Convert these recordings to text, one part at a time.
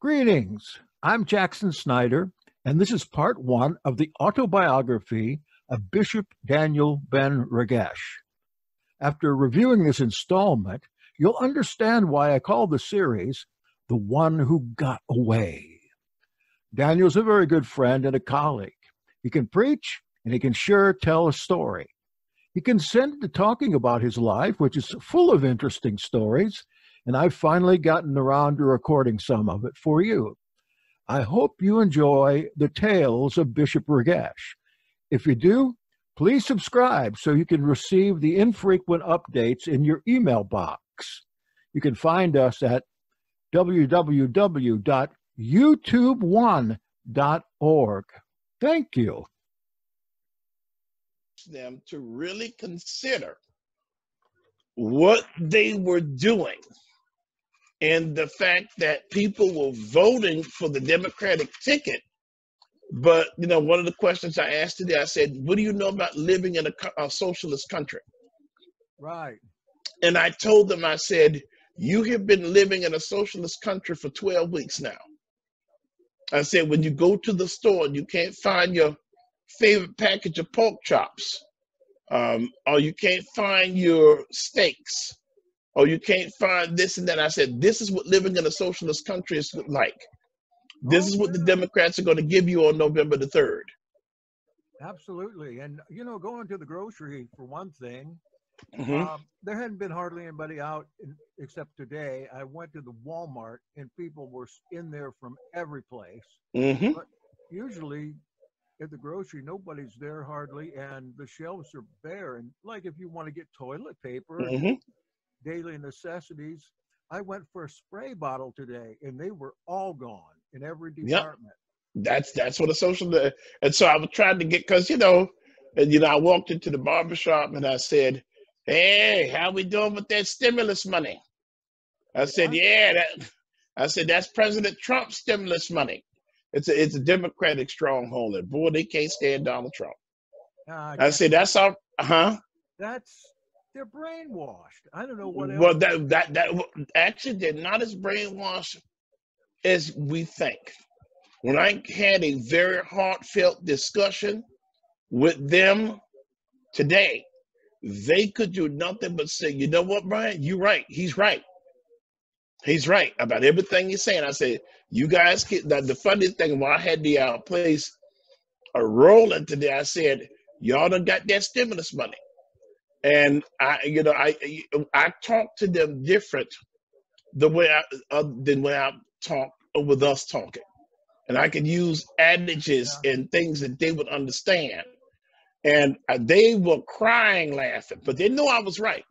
Greetings, I'm Jackson Snyder, and this is part one of the autobiography of Bishop Daniel ben Regesh. After reviewing this installment, you'll understand why I call the series, The One Who Got Away. Daniel's a very good friend and a colleague. He can preach, and he can sure tell a story. He consented to talking about his life, which is full of interesting stories, and I've finally gotten around to recording some of it for you. I hope you enjoy the tales of Bishop Regesh. If you do, please subscribe so you can receive the infrequent updates in your email box. You can find us at www.youtube1.org. Thank you. Them to really consider what they were doing. And the fact that people were voting for the Democratic ticket. But, you know, one of the questions I asked today, I said, what do you know about living in a socialist country? Right. And I told them, I said, you have been living in a socialist country for 12 weeks now. I said, when you go to the store and you can't find your favorite package of pork chops, or you can't find your steaks, or you can't find this and that. I said, this is what living in a socialist country is like. This is what the Democrats are going to give you on November the 3rd. Absolutely. And, you know, going to the grocery, for one thing, there hadn't been hardly anybody out except today. I went to the Walmart, and people were in there from every place. But usually at the grocery, nobody's there hardly, and the shelves are bare. And, like, if you want to get toilet paper, daily necessities. I went for a spray bottle today, and they were all gone in every department. Yep. That's what a social. And so I was trying to get, because, you know, and, you know, I walked into the barbershop and I said, "Hey, how we doing with that stimulus money?" I said, "Yeah, that." I said, "That's President Trump's stimulus money. It's a Democratic stronghold, and boy, they can't stand Donald Trump." I said, "That's our They're brainwashed. I don't know what else. Well, actually, they're not as brainwashed as we think. When I had a very heartfelt discussion with them today, they could do nothing but say, "You know what, Brian? You're right. He's right. He's right about everything he's saying." I said, "You guys get that." The funniest thing, when I had the place rolling today, I said, "Y'all done got that stimulus money." And I talk to them different the way than when I talk with us talking, and I can use adages and things that they would understand. And they were crying, laughing, but they knew I was right.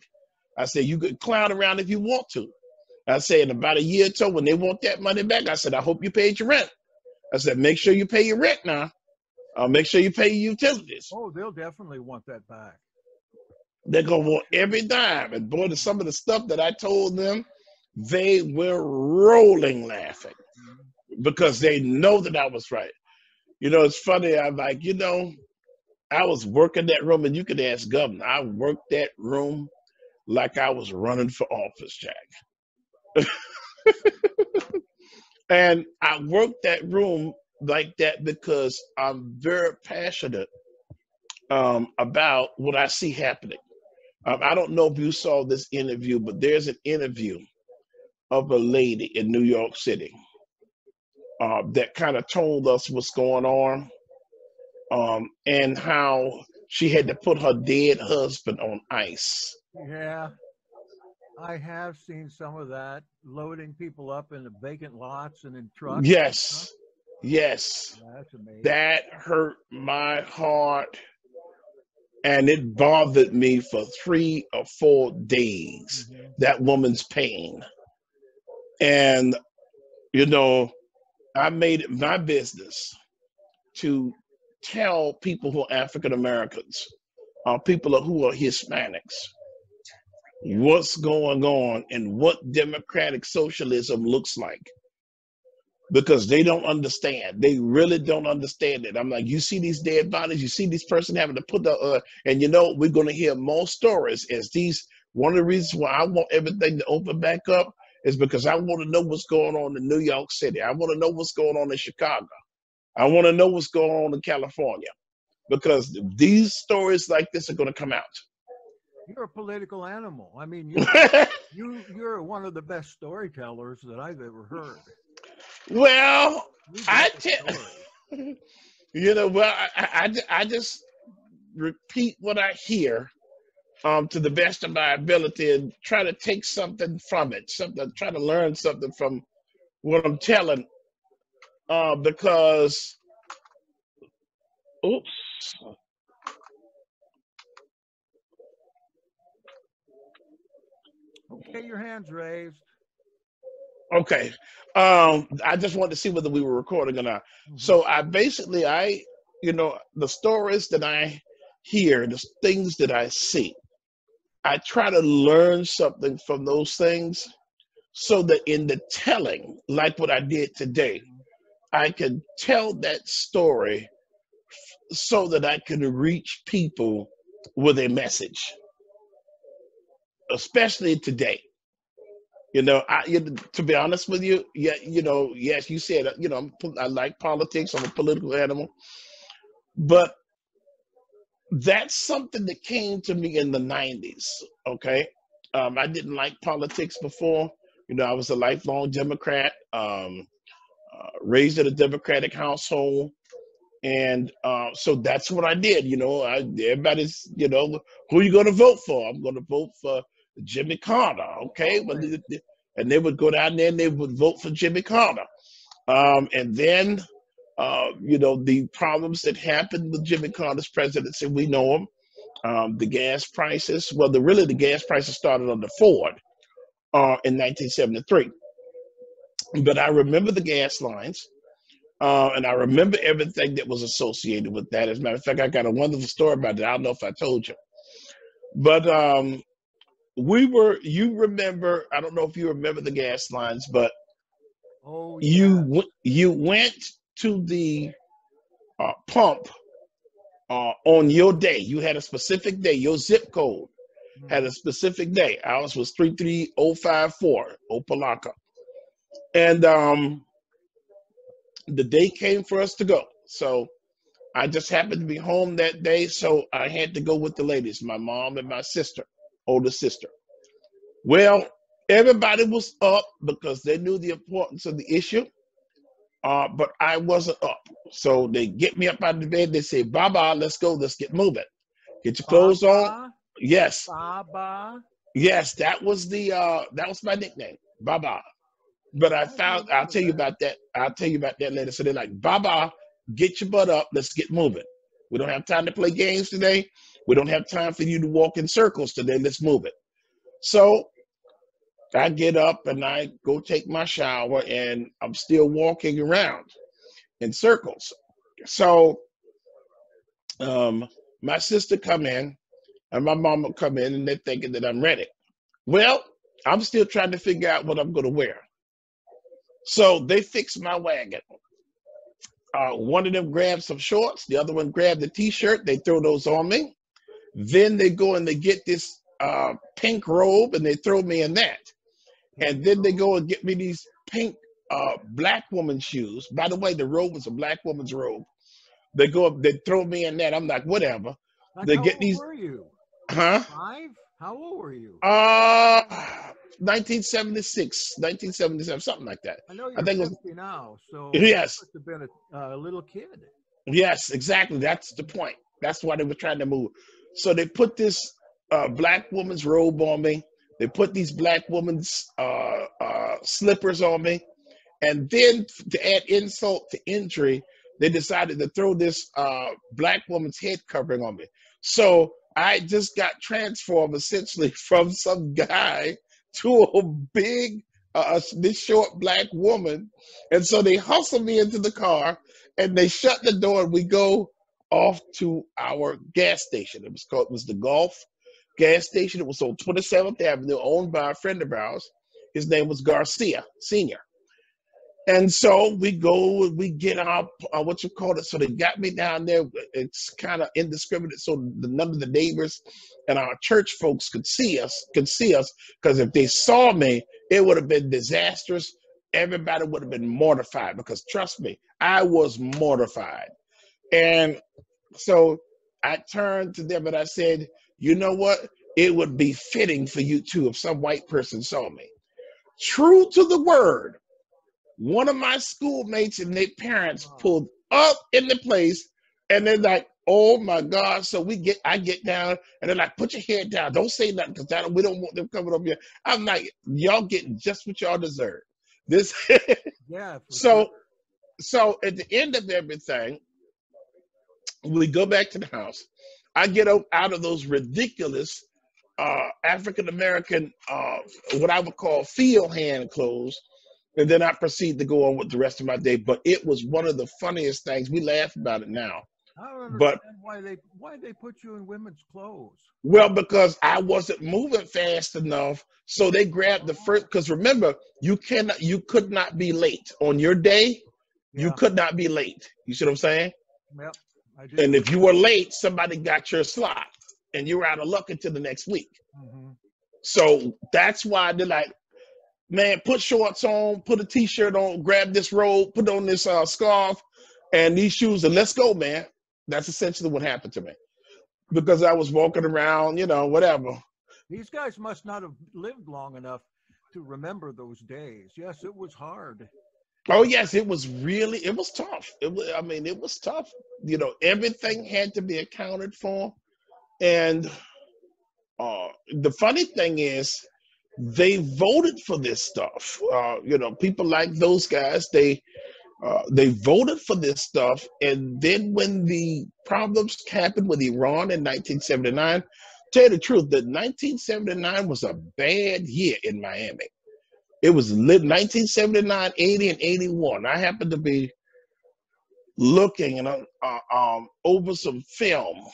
I said, "You could clown around if you want to." I said, "In about a year or so, when they want that money back," I said, "I hope you paid your rent." I said, "Make sure you pay your rent now. Make sure you pay your utilities." Oh, they'll definitely want that back. They're going to want every dime. And boy, some of the stuff that I told them, they were rolling laughing because they know that I was right. You know, it's funny. I'm like, you know, I was working that room, and you could ask Governor, I worked that room like I was running for office, Jack. And I worked that room like that because I'm very passionate about what I see happening. I don't know if you saw this interview, but there's an interview of a lady in New York City that kind of told us what's going on and how she had to put her dead husband on ice. Yeah, I have seen some of that, loading people up in the vacant lots and in trucks. Yes, yes. Yeah, that's amazing. That hurt my heart. And it bothered me for 3 or 4 days, that woman's pain. And, you know, I made it my business to tell people who are African Americans, people who are Hispanics, what's going on and what democratic socialism looks like. Because they don't understand. They really don't understand it. I'm like, you see these dead bodies, you see this person having to put the, and you know, we're going to hear more stories as these, one of the reasons why I want everything to open back up is because I want to know what's going on in New York City. I want to know what's going on in Chicago. I want to know what's going on in California, because these stories like this are going to come out. You're a political animal. I mean, you're one of the best storytellers that I've ever heard. Well, I just repeat what I hear to the best of my ability and try to take something from it, try to learn something from what I'm telling, because, oops. Okay, your hand's raised. Okay. I just wanted to see whether we were recording or not. So I basically, you know, the stories that I hear, the things that I see, I try to learn something from those things so that in the telling, like what I did today, I can tell that story so that I can reach people with a message, especially today. You know, to be honest with you, yeah, you know, yes, you said, you know, I like politics. I'm a political animal. But that's something that came to me in the 90s, okay? I didn't like politics before. You know, I was a lifelong Democrat, raised in a Democratic household. And so that's what I did, you know. Everybody's, you know, who are you going to vote for? I'm going to vote for Jimmy Carter, okay? And they would go down there and they would vote for Jimmy Carter. And then, you know, the problems that happened with Jimmy Carter's presidency, we know them. The gas prices, well, really the gas prices started under Ford in 1973. But I remember the gas lines, and I remember everything that was associated with that. As a matter of fact, I got a wonderful story about it. I don't know if I told you. But you remember, I don't know if you remember the gas lines, but oh, yeah. You went to the pump on your day. You had a specific day. Your zip code had a specific day. Ours was 33054, Opalaka. And the day came for us to go. So I just happened to be home that day, so I had to go with the ladies, my mom and my sister, older sister. Well, everybody was up because they knew the importance of the issue, but I wasn't up. So they get me up out of the bed. They say, "Baba, let's go. Let's get moving. Get your clothes on." Yes. Baba. Yes, that was my nickname, Baba. But I'll tell you about that. I'll tell you about that later. So they're like, "Baba, get your butt up. Let's get moving. We don't have time to play games today. We don't have time for you to walk in circles today. Let's move it." So I get up and I go take my shower, and I'm still walking around in circles. So my sister come in and my mom will come in, and they're thinking that I'm ready. Well, I'm still trying to figure out what I'm going to wear. So they fixed my wagon. One of them grabbed some shorts. The other one grabbed the T-shirt. They throw those on me. Then they go and they get this pink robe and they throw me in that. And then they go and get me these pink black woman shoes. By the way, the robe was a black woman's robe. They go up, they throw me in that. I'm like, whatever. Like, how old were you? Huh? Five? How old were you? 1976, 1977, something like that. I know you're 50 now, so yes, you must have been a little kid. Yes, exactly. That's the point. That's why they were trying to move. So they put this black woman's robe on me. They put these black woman's slippers on me. And then to add insult to injury, they decided to throw this black woman's head covering on me. So I just got transformed essentially from some guy to a big, this short black woman. And so they hustle me into the car and they shut the door, and we go off to our gas station. It was the Gulf gas station. It was on 27th Avenue, owned by a friend of ours. His name was Garcia Sr. And so we go and we get our, what you call it. So they got me down there. It's kind of indiscriminate. So none of the neighbors and our church folks could see us, because if they saw me, It would have been disastrous. Everybody would have been mortified, because trust me, I was mortified. And so I turned to them and I said, you know what? It would be fitting for you too if some white person saw me. True to the word, one of my schoolmates and their parents pulled up in the place, and they're like, oh my God. So I get down, and they're like, put your head down. Don't say nothing, because we don't want them coming over here. I'm like, y'all getting just what y'all deserve. This yeah. So at the end of everything, we go back to the house. I get out of those ridiculous African-American, what I would call field hand clothes, and then I proceed to go on with the rest of my day. But it was one of the funniest things. We laugh about it now. I don't understand why they put you in women's clothes. Well, because I wasn't moving fast enough, so they grabbed the first. Because remember, you could not be late on your day. Yeah. You could not be late. You see what I'm saying? Yep, I do. And if you were late, somebody got your slot, and you were out of luck until the next week. Mm-hmm. So that's why they're like, man, put shorts on, put a t-shirt on, grab this robe, put on this scarf, and these shoes, and let's go, man. That's essentially what happened to me, because I was walking around, you know, whatever. These guys must not have lived long enough to remember those days. Yes, it was hard. Oh, yes, it was tough. It was tough. You know, everything had to be accounted for. And the funny thing is, they voted for this stuff. You know, people like those guys, they voted for this stuff. And then when the problems happened with Iran in 1979, tell you the truth, that 1979 was a bad year in Miami. It was 1979, 80, and 81. I happened to be looking and over some film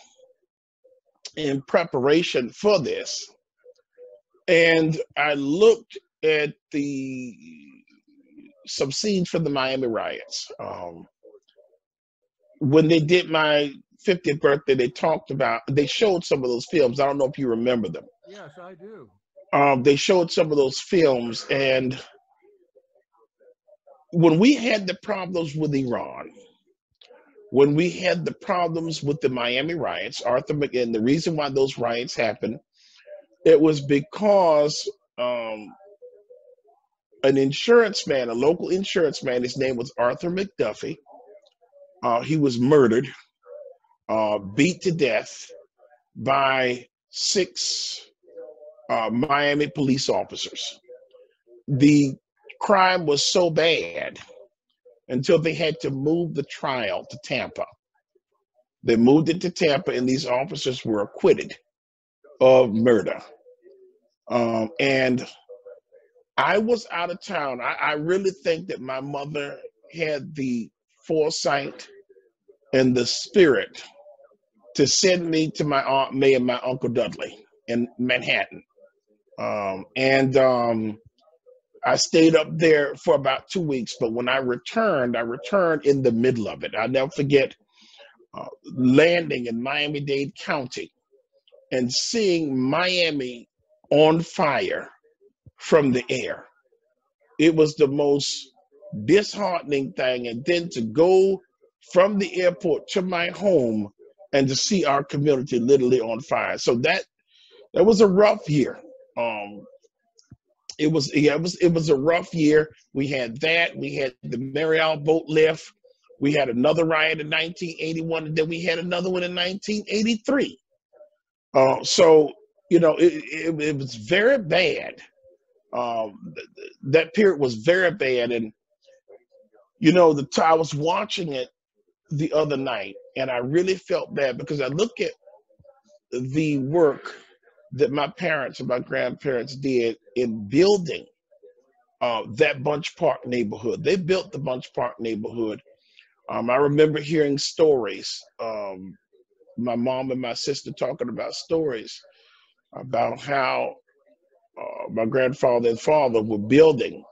in preparation for this. And I looked at some scenes from the Miami riots. When they did my 50th birthday, they showed some of those films. I don't know if you remember them. Yes, I do. They showed some of those films. And when we had the problems with Iran, when we had the problems with the Miami riots, and the reason why those riots happened, it was because a local insurance man, his name was Arthur McDuffie. He was murdered, beat to death by six Miami police officers. The crime was so bad until they had to move the trial to Tampa. They moved it to Tampa, and these officers were acquitted of murder. And I was out of town. I really think that my mother had the foresight and the spirit to send me to my Aunt May and my Uncle Dudley in Manhattan. I stayed up there for about 2 weeks, but when I returned in the middle of it. I'll never forget landing in Miami-Dade County and seeing Miami on fire from the air. It was the most disheartening thing. And then to go from the airport to my home and to see our community literally on fire. So that was a rough year. It was a rough year. We had that. We had the Mariel boat lift. We had another riot in 1981, and then we had another one in 1983. So, you know, it was very bad. That period was very bad. And, you know, I was watching it the other night, and I really felt bad, because I look at the work that my parents and my grandparents did in building that Bunch Park neighborhood. They built the Bunch Park neighborhood. I remember hearing stories, my mom and my sister talking about stories about how my grandfather and father were building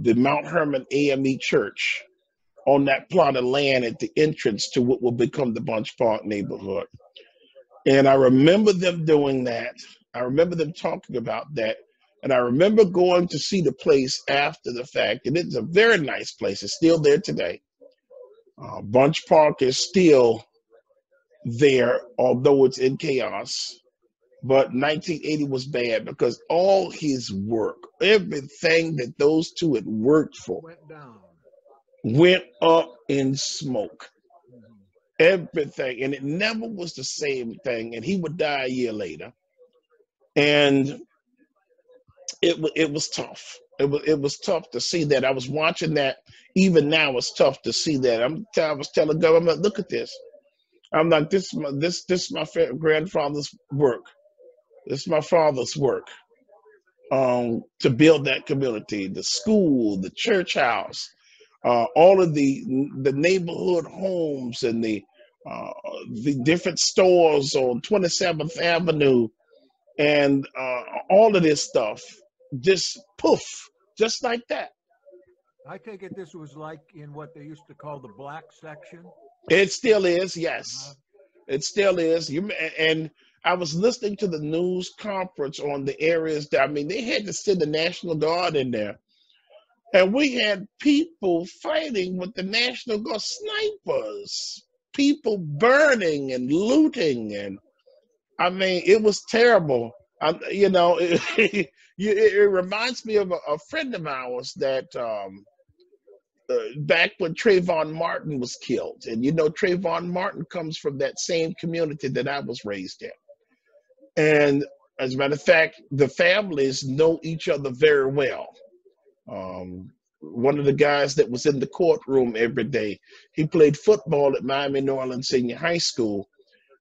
the Mount Hermon AME Church on that plot of land at the entrance to what will become the Bunch Park neighborhood. And I remember them doing that. I remember them talking about that. And I remember going to see the place after the fact, and it's a very nice place. It's still there today. Bunch Park is still there, although it's in chaos. But 1980 was bad because all his work, everything that those two had worked for, went up in smoke. Everything. And it never was the same thing. And he would die a year later. And it was tough. It was tough to see that. I was watching that. Even now, it's tough to see that. I was telling God, I'm like, look at this. I'm like, this is my grandfather's work. This is my father's work to build that community, the school, the church house, all of the neighborhood homes and the different stores on 27th Avenue and all of this stuff. Just poof, just like that. I take it this was like in what they used to call the black section. It still is, yes. It still is. And I was listening to the news conference on the areas that, I mean, they had to send the National Guard in there. And we had people fighting with the National Guard, snipers, people burning and looting. And I mean, it was terrible. You know, it reminds me of a friend of ours that, back when Trayvon Martin was killed. And you know, Trayvon Martin comes from that same community that I was raised in. And as a matter of fact, the families know each other very well. One of the guys that was in the courtroom every day, he played football at Miami Norland Senior High School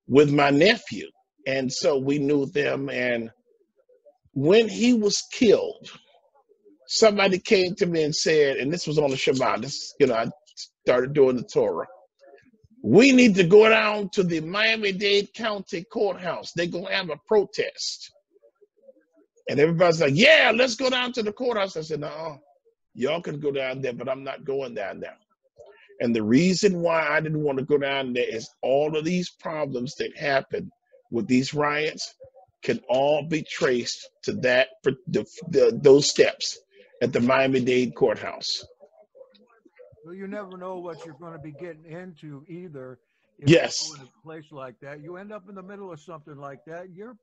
with my nephew. And so we knew them. And when he was killed, somebody came to me and said, and this was on the Shabbat, this, you know, I started doing the Torah. We need to go down to the Miami-Dade County Courthouse. They're going to have a protest. And everybody's like, yeah, let's go down to the courthouse. I said, no, y'all can go down there, but I'm not going down there. And the reason why I didn't want to go down there is all of these problems that happen with these riots can all be traced to that those steps at the Miami-Dade courthouse. Well, you never know what you're going to be getting into either. If yes. You go in a place like that, you end up in the middle of something like that. You're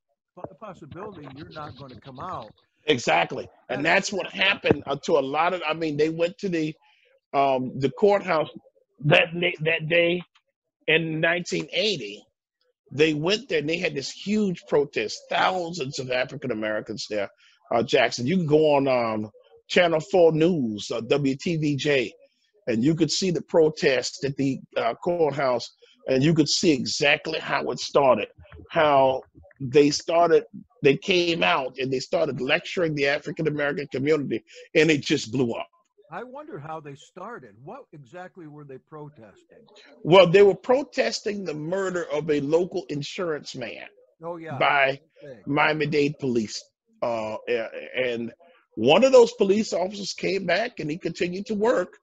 the possibility you're not going to come out. Exactly, and that's what happened to a lot of. I mean, they went to the courthouse that day in 1980. They went there and they had this huge protest. Thousands of African Americans there. Jackson, you can go on Channel 4 News, WTVJ, and you could see the protest at the courthouse, and you could see exactly how it started. How they came out and they started lecturing the African American community, and it just blew up. I wonder how they started. What exactly were they protesting? Well, they were protesting the murder of a local insurance man. Oh, yeah. By Miami-Dade police. And one of those police officers came back and he continued to work,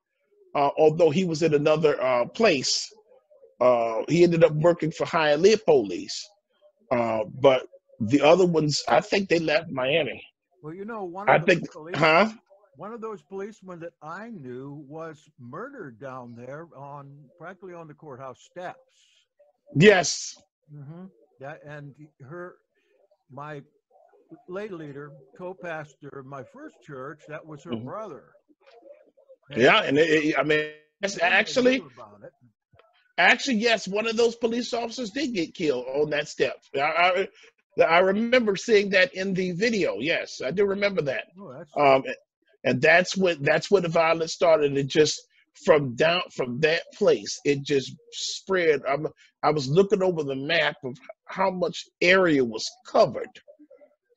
although he was in another place. He ended up working for Hialeah Police. But the other ones, I think they left Miami. Well, you know, one of those policemen that I knew was murdered down there practically on the courthouse steps. Yes. Mm-hmm. And my lay leader, co-pastor of my first church, that was her mm-hmm. brother. And yeah, and I mean, that's actually, yes, one of those police officers did get killed on that step. I remember seeing that in the video. Yes, I do remember that. Oh, that's cool. And that's when the violence started. It just from that place, it just spread. I was looking over the map of how much area was covered.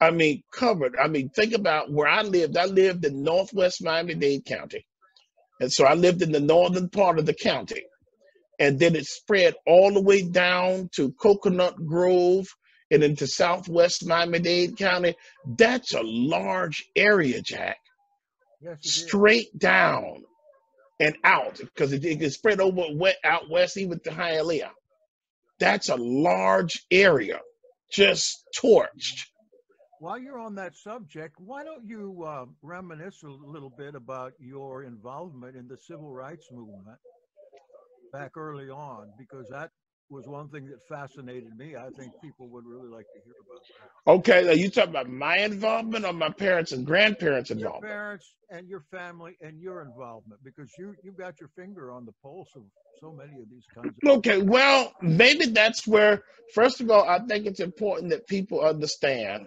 I mean, covered. I mean, think about where I lived. I lived in Northwest Miami-Dade County. And so I lived in the northern part of the county. And then it spread all the way down to Coconut Grove and into Southwest Miami-Dade County. That's a large area, Jack. Yes, straight down and out, because it spread over out west, even to Hialeah. That's a large area, just torched. While you're on that subject, why don't you reminisce a little bit about your involvement in the civil rights movement back early on, because that was one thing that fascinated me. I think people would really like to hear about that. Okay, are you talking about my involvement or my parents' and grandparents' involvement? Your parents and your family and your involvement, because you've got your finger on the pulse of so many of these kinds of Okay, well, maybe that's where, first of all, I think it's important that people understand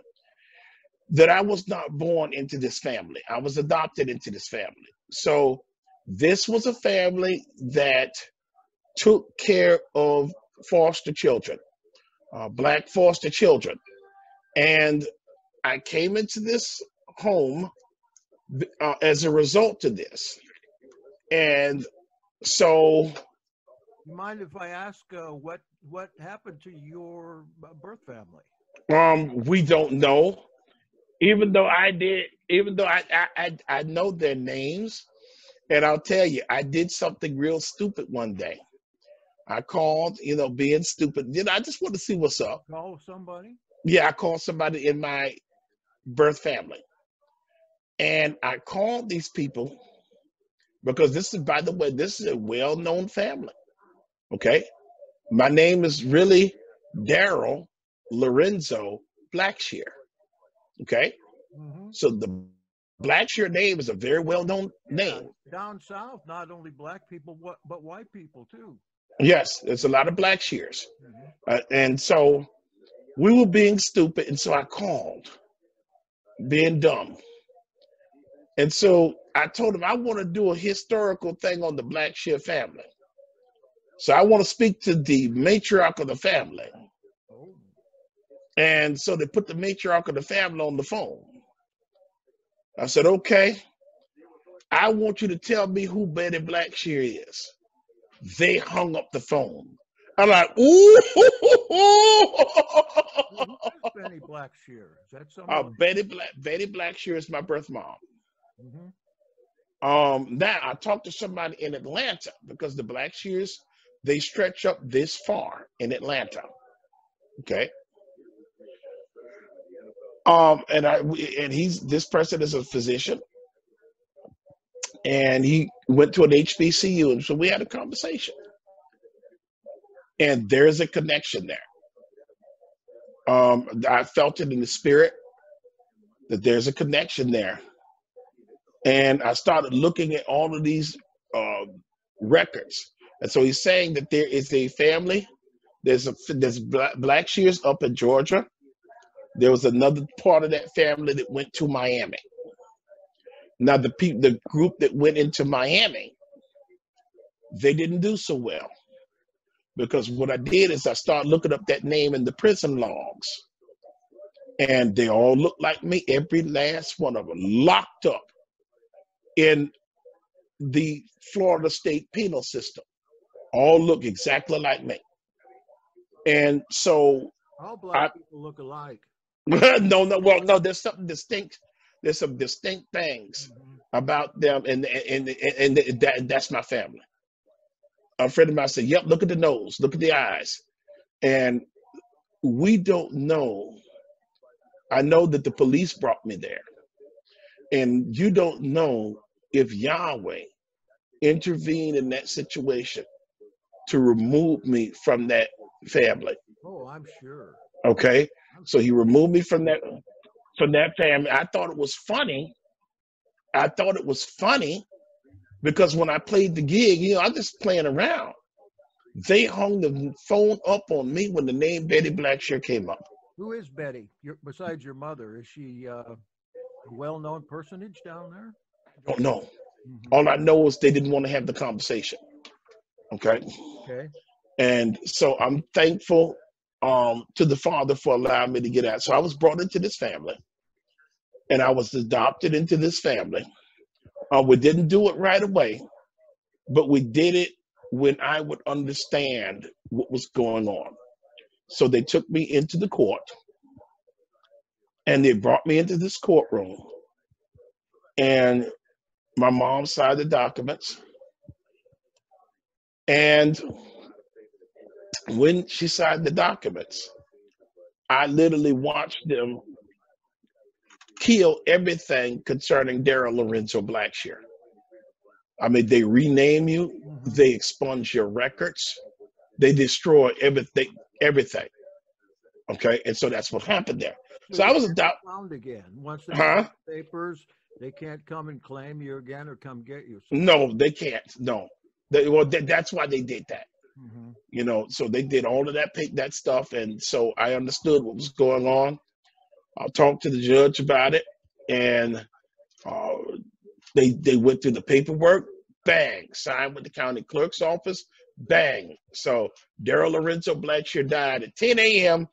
that I was not born into this family. I was adopted into this family. So this was a family that took care of foster children, Black foster children. And I came into this home as a result of this. And so... You mind if I ask what happened to your birth family? We don't know. Even though I did, even though I know their names, and I'll tell you, I did something real stupid one day. I called, you know, being stupid. You know, I just want to see what's up. Call somebody? Yeah, I called somebody in my birth family. And I called these people because this is, by the way, this is a well-known family, okay? My name is really Daryl Lorenzo Blackshear. Okay, so the Blackshear name is a very well-known name. Down south, not only Black people, but white people too. Yes, there's a lot of Blackshears. And so we were being stupid, and so I called, being dumb. And so I told him I want to do a historical thing on the Blackshear family. So I want to speak to the matriarch of the family. And so they put the matriarch of the family on the phone. I said, okay, I want you to tell me who Betty Blackshear is. They hung up the phone. I'm like, ooh. Betty Blackshear? Is that something? Betty Blackshear is my birth mom. Now, I talked to somebody in Atlanta because the Blackshears, they stretch up this far in Atlanta. Okay. This person is a physician, and he went to an HBCU, and so we had a conversation, and there's a connection there. I felt it in the spirit that there's a connection there, and I started looking at all of these records, and so he's saying that there is a family. There's Blackshears up in Georgia. There was another part of that family that went to Miami. Now, the group that went into Miami, they didn't do so well. Because what I did is I started looking up that name in the prison logs. And they all looked like me, every last one of them, locked up in the Florida state penal system. All look exactly like me. And so... All Black people look alike. No, there's something distinct. There's some distinct things about them, and that's my family. A friend of mine said, yep, look at the nose, look at the eyes. And we don't know. I know that the police brought me there. And you don't know if Yahweh intervened in that situation to remove me from that family. Oh, I'm sure. Okay, so he removed me from that family. I thought it was funny. I thought it was funny because when I played the gig, you know, I'm just playing around. They hung the phone up on me when the name Betty Blackshear came up. Who is Betty? Besides your mother, is she a well-known personage down there? I don't know. All I know is they didn't want to have the conversation. Okay. Okay. And so I'm thankful to the Father for allowing me to get out. So I was brought into this family, and I was adopted into this family. We didn't do it right away, but we did it when I would understand what was going on. So they took me into the court, and they brought me into this courtroom, and my mom signed the documents. And when she signed the documents, I literally watched them kill everything concerning Daryl Lorenzo Blackshear. I mean, they rename you, they expunge your records, they destroy everything, Okay, and so that's what happened there. So I was found again. Once they have papers, they can't come and claim you again or come get you. No, they can't. No, that's why they did that. Mm-hmm. You know, so they did all of that stuff, and so I understood what was going on. I talked to the judge about it, and they went through the paperwork. Bang, signed with the county clerk's office. Bang. So Daryl Lorenzo Blackshear died at 10 a.m.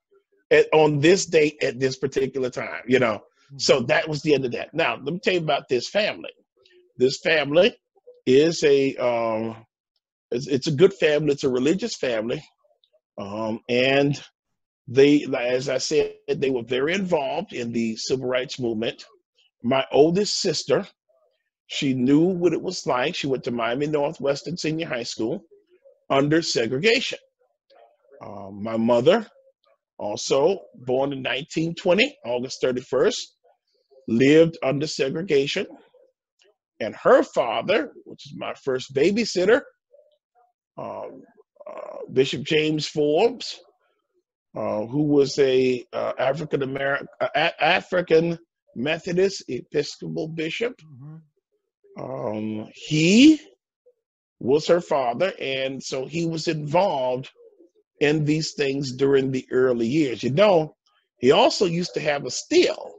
on this date at this particular time, you know. So that was the end of that. Now, let me tell you about this family. This family is it's a good family. It's a religious family. And they, as I said, they were very involved in the civil rights movement. My oldest sister, she knew what it was like. She went to Miami Northwestern Senior High School under segregation. My mother, also born in 1920, August 31st, lived under segregation. And her father, which is my first babysitter, Bishop James Forbes, who was a African Methodist Episcopal bishop. He was her father, and so he was involved in these things during the early years. You know, he also used to have a still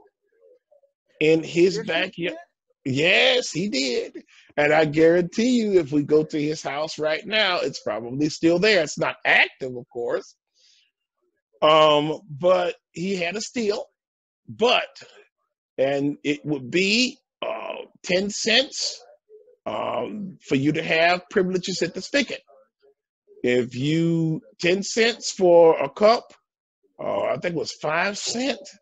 in his backyard. Yes, he did. And I guarantee you, if we go to his house right now, it's probably still there. It's not active, of course. But he had a still, and it would be 10 cents for you to have privileges at the spigot. If you 10 cents for a cup, I think it was 5 cents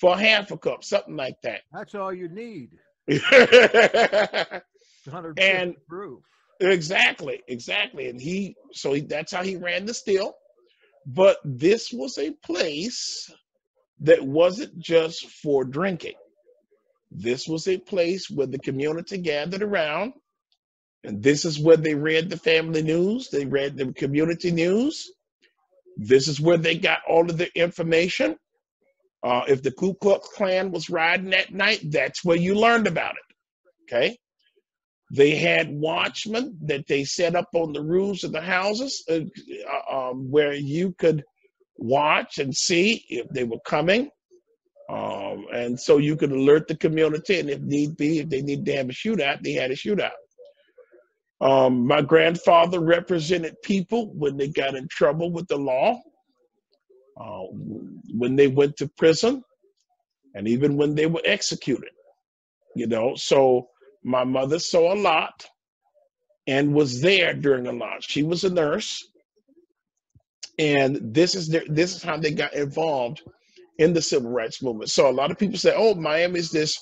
for half a cup, something like that. That's all you need. 100% proof. Exactly. And that's how he ran the still. But this was a place that wasn't just for drinking. This was a place where the community gathered around. And this is where they read the family news. They read the community news. This is where they got all of their information. If the Ku Klux Klan was riding at night, that's where you learned about it, okay? They had watchmen that they set up on the roofs of the houses where you could watch and see if they were coming. And so you could alert the community, and if need be, if they needed to have a shootout, they had a shootout. My grandfather represented people when they got in trouble with the law, when they went to prison, and even when they were executed, you know. So my mother saw a lot and was there during a lot. She was a nurse, and this is how they got involved in the civil rights movement. So a lot of people say, oh, Miami's this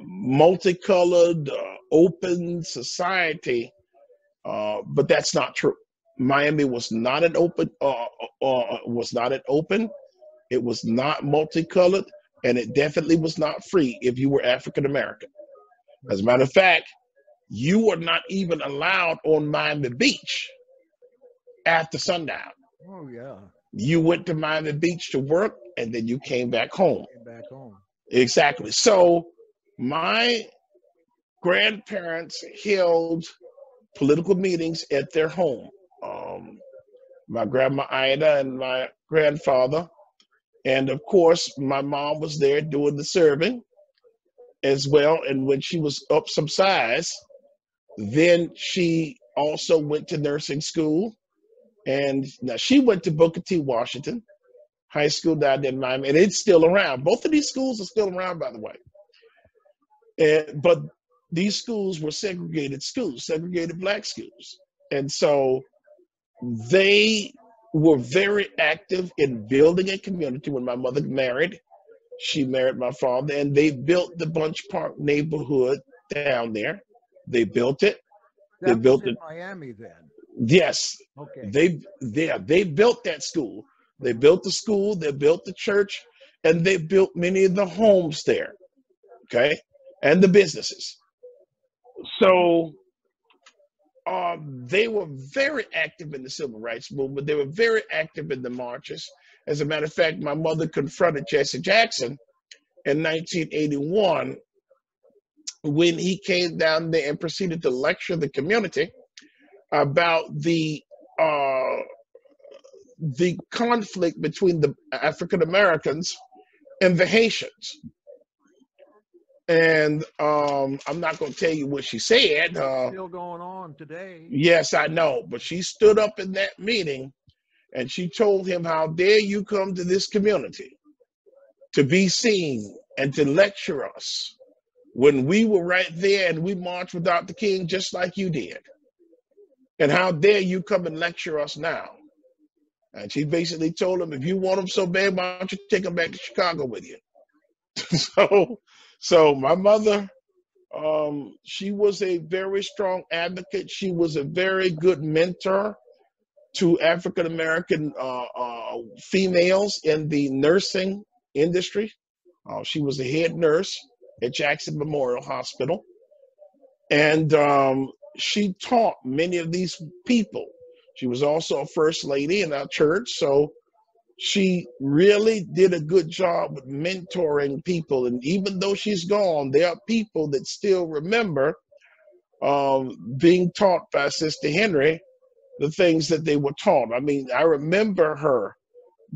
multicolored, open society, but that's not true. Miami was not an open. It was not multicolored, and it definitely was not free if you were African American. As a matter of fact, you were not even allowed on Miami Beach after sundown. Oh yeah. You went to Miami Beach to work, and then you came back home. Exactly. So my grandparents held political meetings at their home. My grandma Ida and my grandfather. And of course, my mom was there doing the serving as well. And when she was up some size, then she also went to nursing school. And now she went to Booker T. Washington High School down there in Miami, and it's still around. Both of these schools are still around, by the way. But these schools were segregated schools, segregated Black schools. And so they were very active in building a community. When my mother married, she married my father, and they built the Bunch Park neighborhood down there. They built it. That they built it in Miami then. Yes. Okay. They built that school. They built the school. They built the church. and they built many of the homes there, okay, and the businesses. So they were very active in the civil rights movement. They were very active in the marches. As a matter of fact, my mother confronted Jesse Jackson in 1981 when he came down there and proceeded to lecture the community about the conflict between the African Americans and the Haitians. And I'm not going to tell you what she said. It's still going on today. Yes, I know. But she stood up in that meeting and she told him, how dare you come to this community to be seen and to lecture us when we were right there and we marched without the king just like you did. And how dare you come and lecture us now? And she basically told him, if you want them so bad, why don't you take them back to Chicago with you? So my mother, she was a very strong advocate. She was a very good mentor to African-American females in the nursing industry. She was a head nurse at Jackson Memorial Hospital. And she taught many of these people. She was also a first lady in our church, so she really did a good job with mentoring people. And even though she's gone, there are people that still remember being taught by Sister Henry the things that they were taught. I mean, I remember her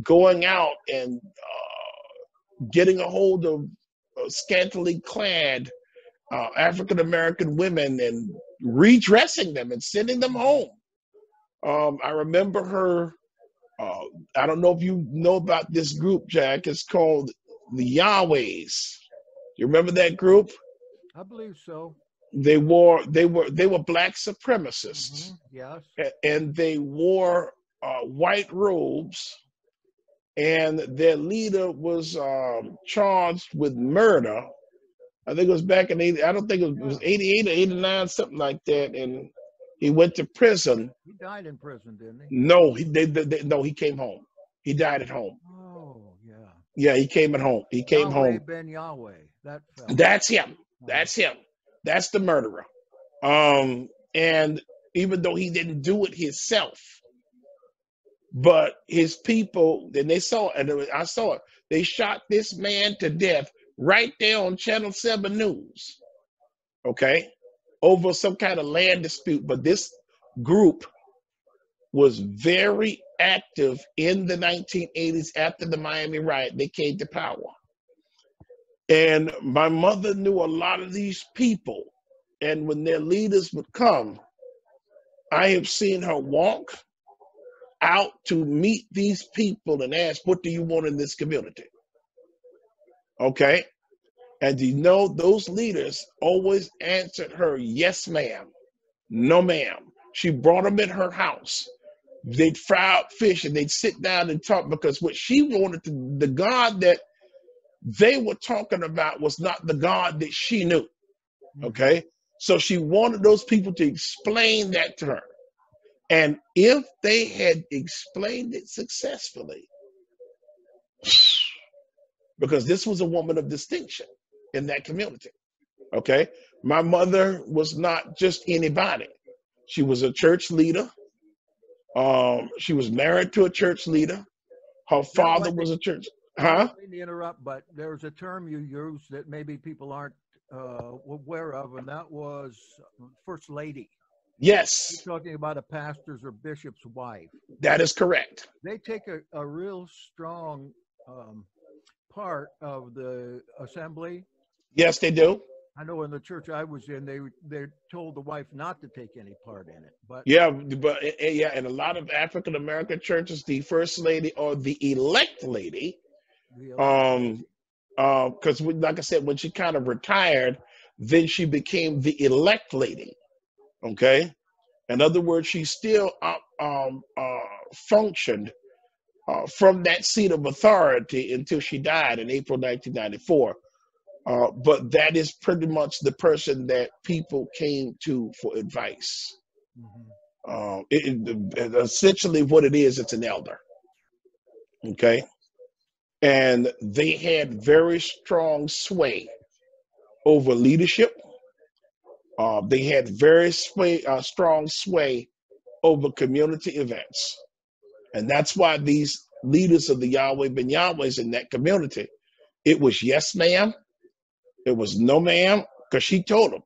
going out and getting a hold of scantily clad African-American women and redressing them and sending them home. I remember her, I don't know if you know about this group, Jack. It's called the Yahwehs. You remember that group? I believe so. They were black supremacists. Mm-hmm. Yes. And they wore white robes, and their leader was charged with murder. I think it was back in 88 or 89, something like that. And he went to prison. He died in prison, didn't he? No, he came home. He died at home. Oh, yeah. Yeah, he came at home. He came home. Ben Yahweh, that fella. That's him. That's him. That's the murderer. And even though he didn't do it himself, but his people, and they saw it, and I saw it. They shot this man to death right there on Channel 7 News. Okay? Over some kind of land dispute, but this group was very active in the 1980s after the Miami riot. They came to power. And my mother knew a lot of these people. And when their leaders would come, I have seen her walk out to meet these people and ask, what do you want in this community? Okay. And you know, those leaders always answered her, yes, ma'am, no, ma'am. She brought them in her house. They'd fry up fish and they'd sit down and talk, because what she wanted, the God that they were talking about was not the God that she knew, okay? So she wanted those people to explain that to her. And if they had explained it successfully, because this was a woman of distinction in that community, okay? My mother was not just anybody. She was a church leader. She was married to a church leader. Her father was a church, huh? I didn't mean to interrupt, but there's a term you used that maybe people aren't aware of, and that was first lady. Yes. You're talking about a pastor's or bishop's wife. That is correct. They take a real strong part of the assembly. Yes, they do. I know in the church I was in, they told the wife not to take any part in it. But yeah, in a lot of African American churches, the first lady or the elect lady, because like I said, when she kind of retired, then she became the elect lady. Okay, in other words, she still functioned from that seat of authority until she died in April 1994. But that is pretty much the person that people came to for advice. Mm-hmm. Essentially what it is, it's an elder. Okay? And they had very strong sway over leadership. They had very strong sway over community events. And that's why these leaders of the Yahweh Ben Yahwehs in that community, it was yes, ma'am. It was no, ma'am, because she told them.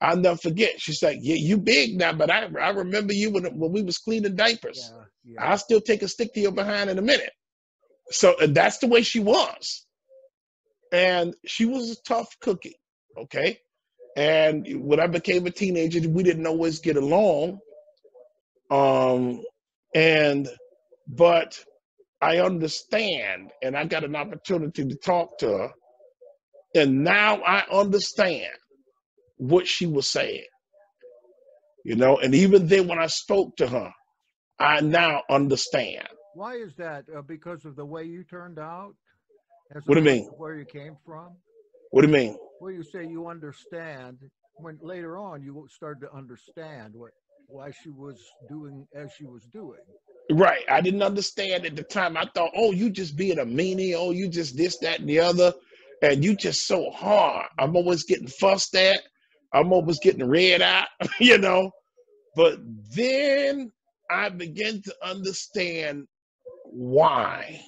I'll never forget. She's like, yeah, you big now, but I remember you when we was cleaning diapers. Yeah, yeah. I'll still take a stick to your behind in a minute. So that's the way she was. And she was a tough cookie, okay? And when I became a teenager, we didn't always get along. But I understand, and I got an opportunity to talk to her. And now I understand what she was saying, you know? And even then when I spoke to her, I now understand. Why is that? Because of the way you turned out? What do you mean? Where you came from? What do you mean? Well, you say you understand, when later on you started to understand why she was doing as she was doing. Right. I didn't understand at the time. I thought, oh, you just being a meanie. Oh, you just this, that, and the other. And you just so hard. I'm always getting fussed at. I'm always getting read out, you know. But then I began to understand why.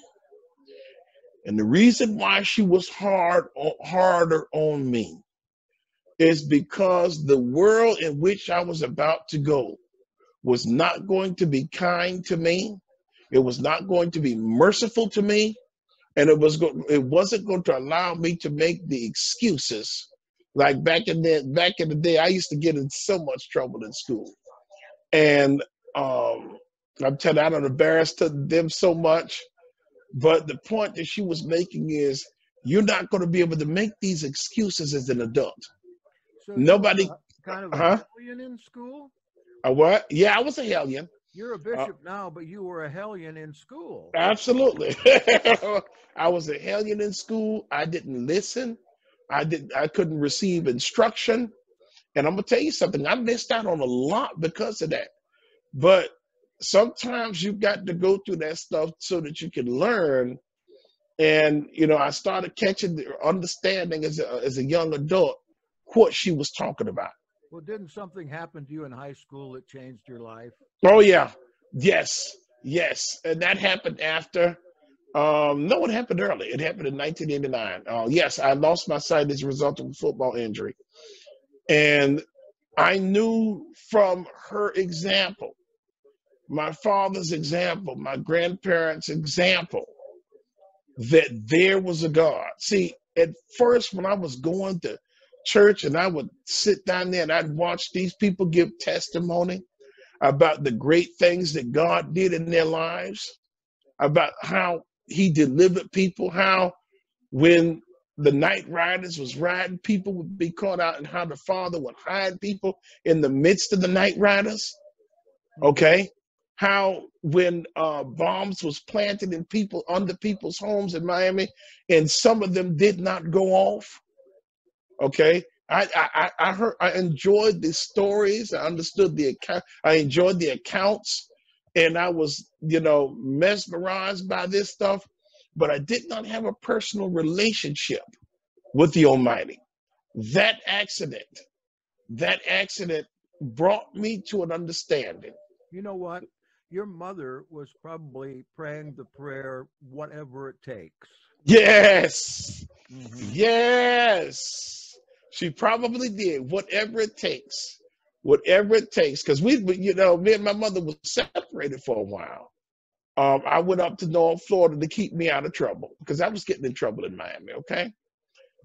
And the reason why she was harder on me is because the world in which I was about to go was not going to be kind to me. It was not going to be merciful to me. And it wasn't going to allow me to make the excuses. Like back in the day, I used to get in so much trouble in school. And I'm telling you, I don't embarrass them so much. But the point that she was making is, you're not going to be able to make these excuses as an adult. So nobody kind of a hellion in school. A what? Yeah, I was a hellion. You're a bishop now, but you were a hellion in school. Absolutely, I was a hellion in school. I didn't listen. I couldn't receive instruction, and I'm gonna tell you something. I missed out on a lot because of that. But sometimes you've got to go through that stuff so that you can learn. And, you know, I started catching the understanding as a young adult what she was talking about. Well, didn't something happen to you in high school that changed your life? Oh, yeah. Yes. Yes. And that happened after. No, it happened early. It happened in 1989. Yes, I lost my sight as a result of a football injury. And I knew from her example, my father's example, my grandparents' example, that there was a God. See, at first when I was going to church and I would sit down there and I'd watch these people give testimony about the great things that God did in their lives, about how he delivered people, how when the night riders was riding, people would be caught out, and how the Father would hide people in the midst of the night riders, okay? How when bombs was planted in people, under people's homes in Miami, and some of them did not go off. Okay, I enjoyed the stories. I understood the account. I enjoyed the accounts, and I was, you know, mesmerized by this stuff. But I did not have a personal relationship with the Almighty. That accident brought me to an understanding. You know what? Your mother was probably praying the prayer, whatever it takes. Yes. Mm-hmm. Yes. She probably did. Whatever it takes. Whatever it takes. Because me and my mother was separated for a while. I went up to North Florida to keep me out of trouble, because I was getting in trouble in Miami, okay?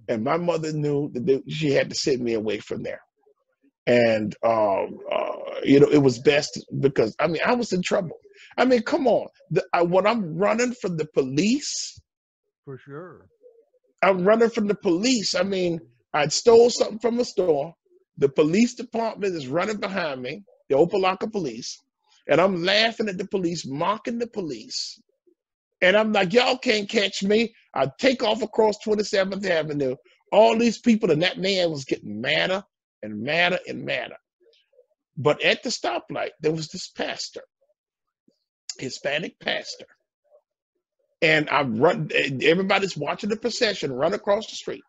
And my mother knew that she had to send me away from there. And, you know, it was best because, I mean, I was in trouble. I mean, come on. When I'm running from the police. For sure. I'm running from the police. I mean, I stole something from a store. The police department is running behind me, the Opa-locka police. And I'm laughing at the police, mocking the police. And I'm like, y'all can't catch me. I take off across 27th Avenue. All these people, and that man was getting madder and madder and madder. But at the stoplight, there was this pastor, Hispanic pastor, And I run, everybody's watching the procession run across the street.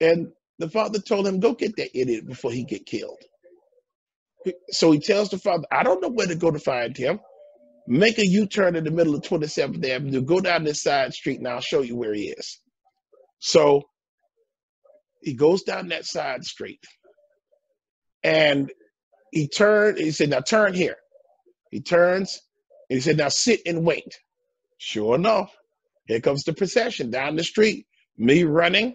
And the father told him, go get that idiot before he get killed. So he tells the father, I don't know where to go to find him. Make a U-turn in the middle of 27th Avenue, go down this side street, and I'll show you where he is. So he goes down that side street. And he turned, he said, now turn here. He turns, and he said, now sit and wait. Sure enough, here comes the procession down the street, me running,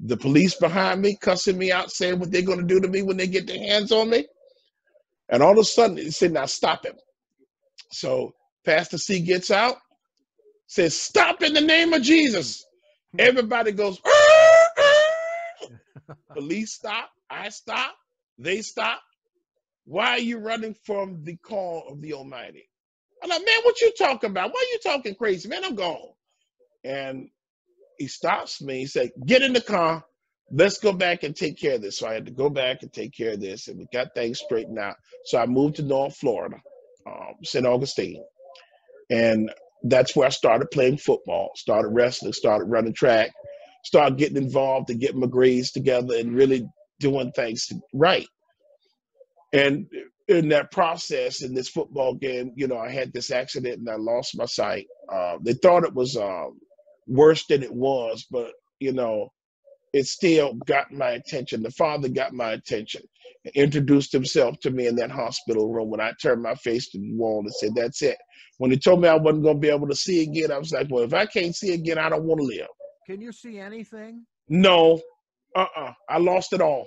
the police behind me, cussing me out, saying what they're going to do to me when they get their hands on me. And all of a sudden, he said, now stop him. So Pastor C gets out, says, stop in the name of Jesus. Everybody goes, police stop, I stop, they stop. Why are you running from the call of the Almighty? I'm like, man, what you talking about? Why are you talking crazy? Man, I'm gone. And he stops me. He said, get in the car. Let's go back and take care of this. So I had to go back and take care of this. And we got things straightened out. So I moved to North Florida, St. Augustine. And that's where I started playing football, started wrestling, started running track, started getting involved and getting my grades together and really doing things right. And in that process, in this football game, you know, I had this accident and I lost my sight. They thought it was worse than it was, but, you know, it still got my attention. The father got my attention and introduced himself to me in that hospital room when I turned my face to the wall and said, that's it. When he told me I wasn't going to be able to see again, I was like, well, if I can't see again, I don't want to live. Can you see anything? No. I lost it all.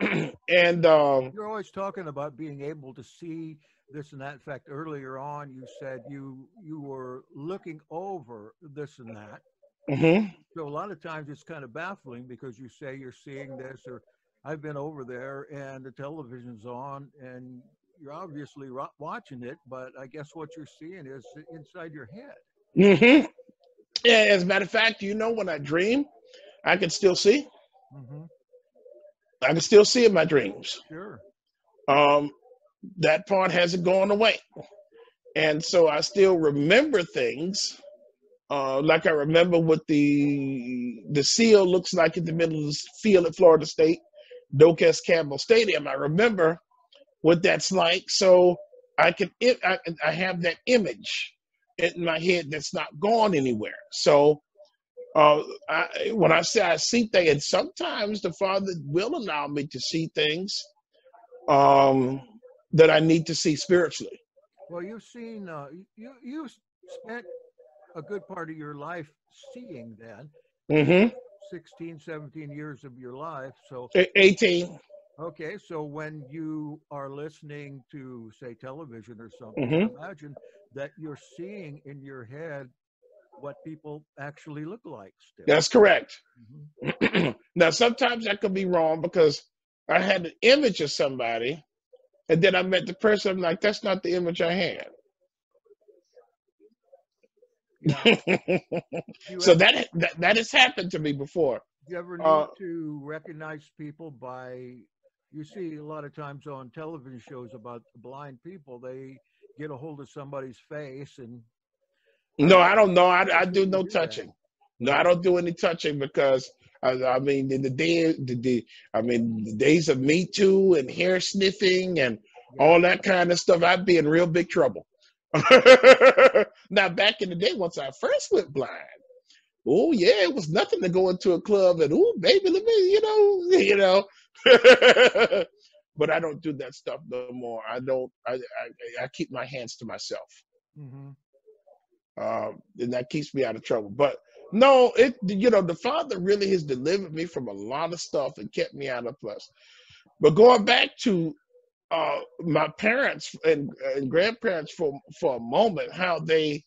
You're always talking about being able to see this and that. In fact, earlier on, you said you were looking over this and that. Mm-hmm. So a lot of times it's kind of baffling because you say you're seeing this, or I've been over there and the television's on and you're obviously watching it, but I guess what you're seeing is inside your head. Mm-hmm. Yeah, as a matter of fact, you know, when I dream, I can still see. Mm-hmm. I can still see in my dreams. Sure. That part hasn't gone away. And so I still remember things. Like I remember what the seal looks like in the middle of the field at Florida State, Doak S. Campbell Stadium. I remember what that's like. So I have that image in my head that's not gone anywhere. So when I say I see things, and sometimes the Father will allow me to see things that I need to see spiritually. Well, you've seen, you spent a good part of your life seeing then. Mm-hmm. 16, 17 years of your life. So 18. Okay, so when you are listening to, say, television or something, mm-hmm. Imagine that you're seeing in your head what people actually look like still. That's correct. Mm-hmm. Now, sometimes I could be wrong because I had an image of somebody and then I met the person, I'm like, that's not the image I had. Yeah. So that has happened to me before. Do you ever need to recognize people by, you see a lot of times on television shows about blind people, they get a hold of somebody's face and no, I don't know. I do no touching. No, I don't do any touching because I mean, in the days of Me Too and hair sniffing and all that kind of stuff, I'd be in real big trouble. Now, back in the day, once I first went blind, oh yeah, it was nothing to go into a club and oh baby, let me, you know. But I don't do that stuff no more. I don't. I keep my hands to myself. Mm-hmm. And that keeps me out of trouble. But no, the Father really has delivered me from a lot of stuff and kept me out of plus. But going back to my parents and grandparents for a moment, how they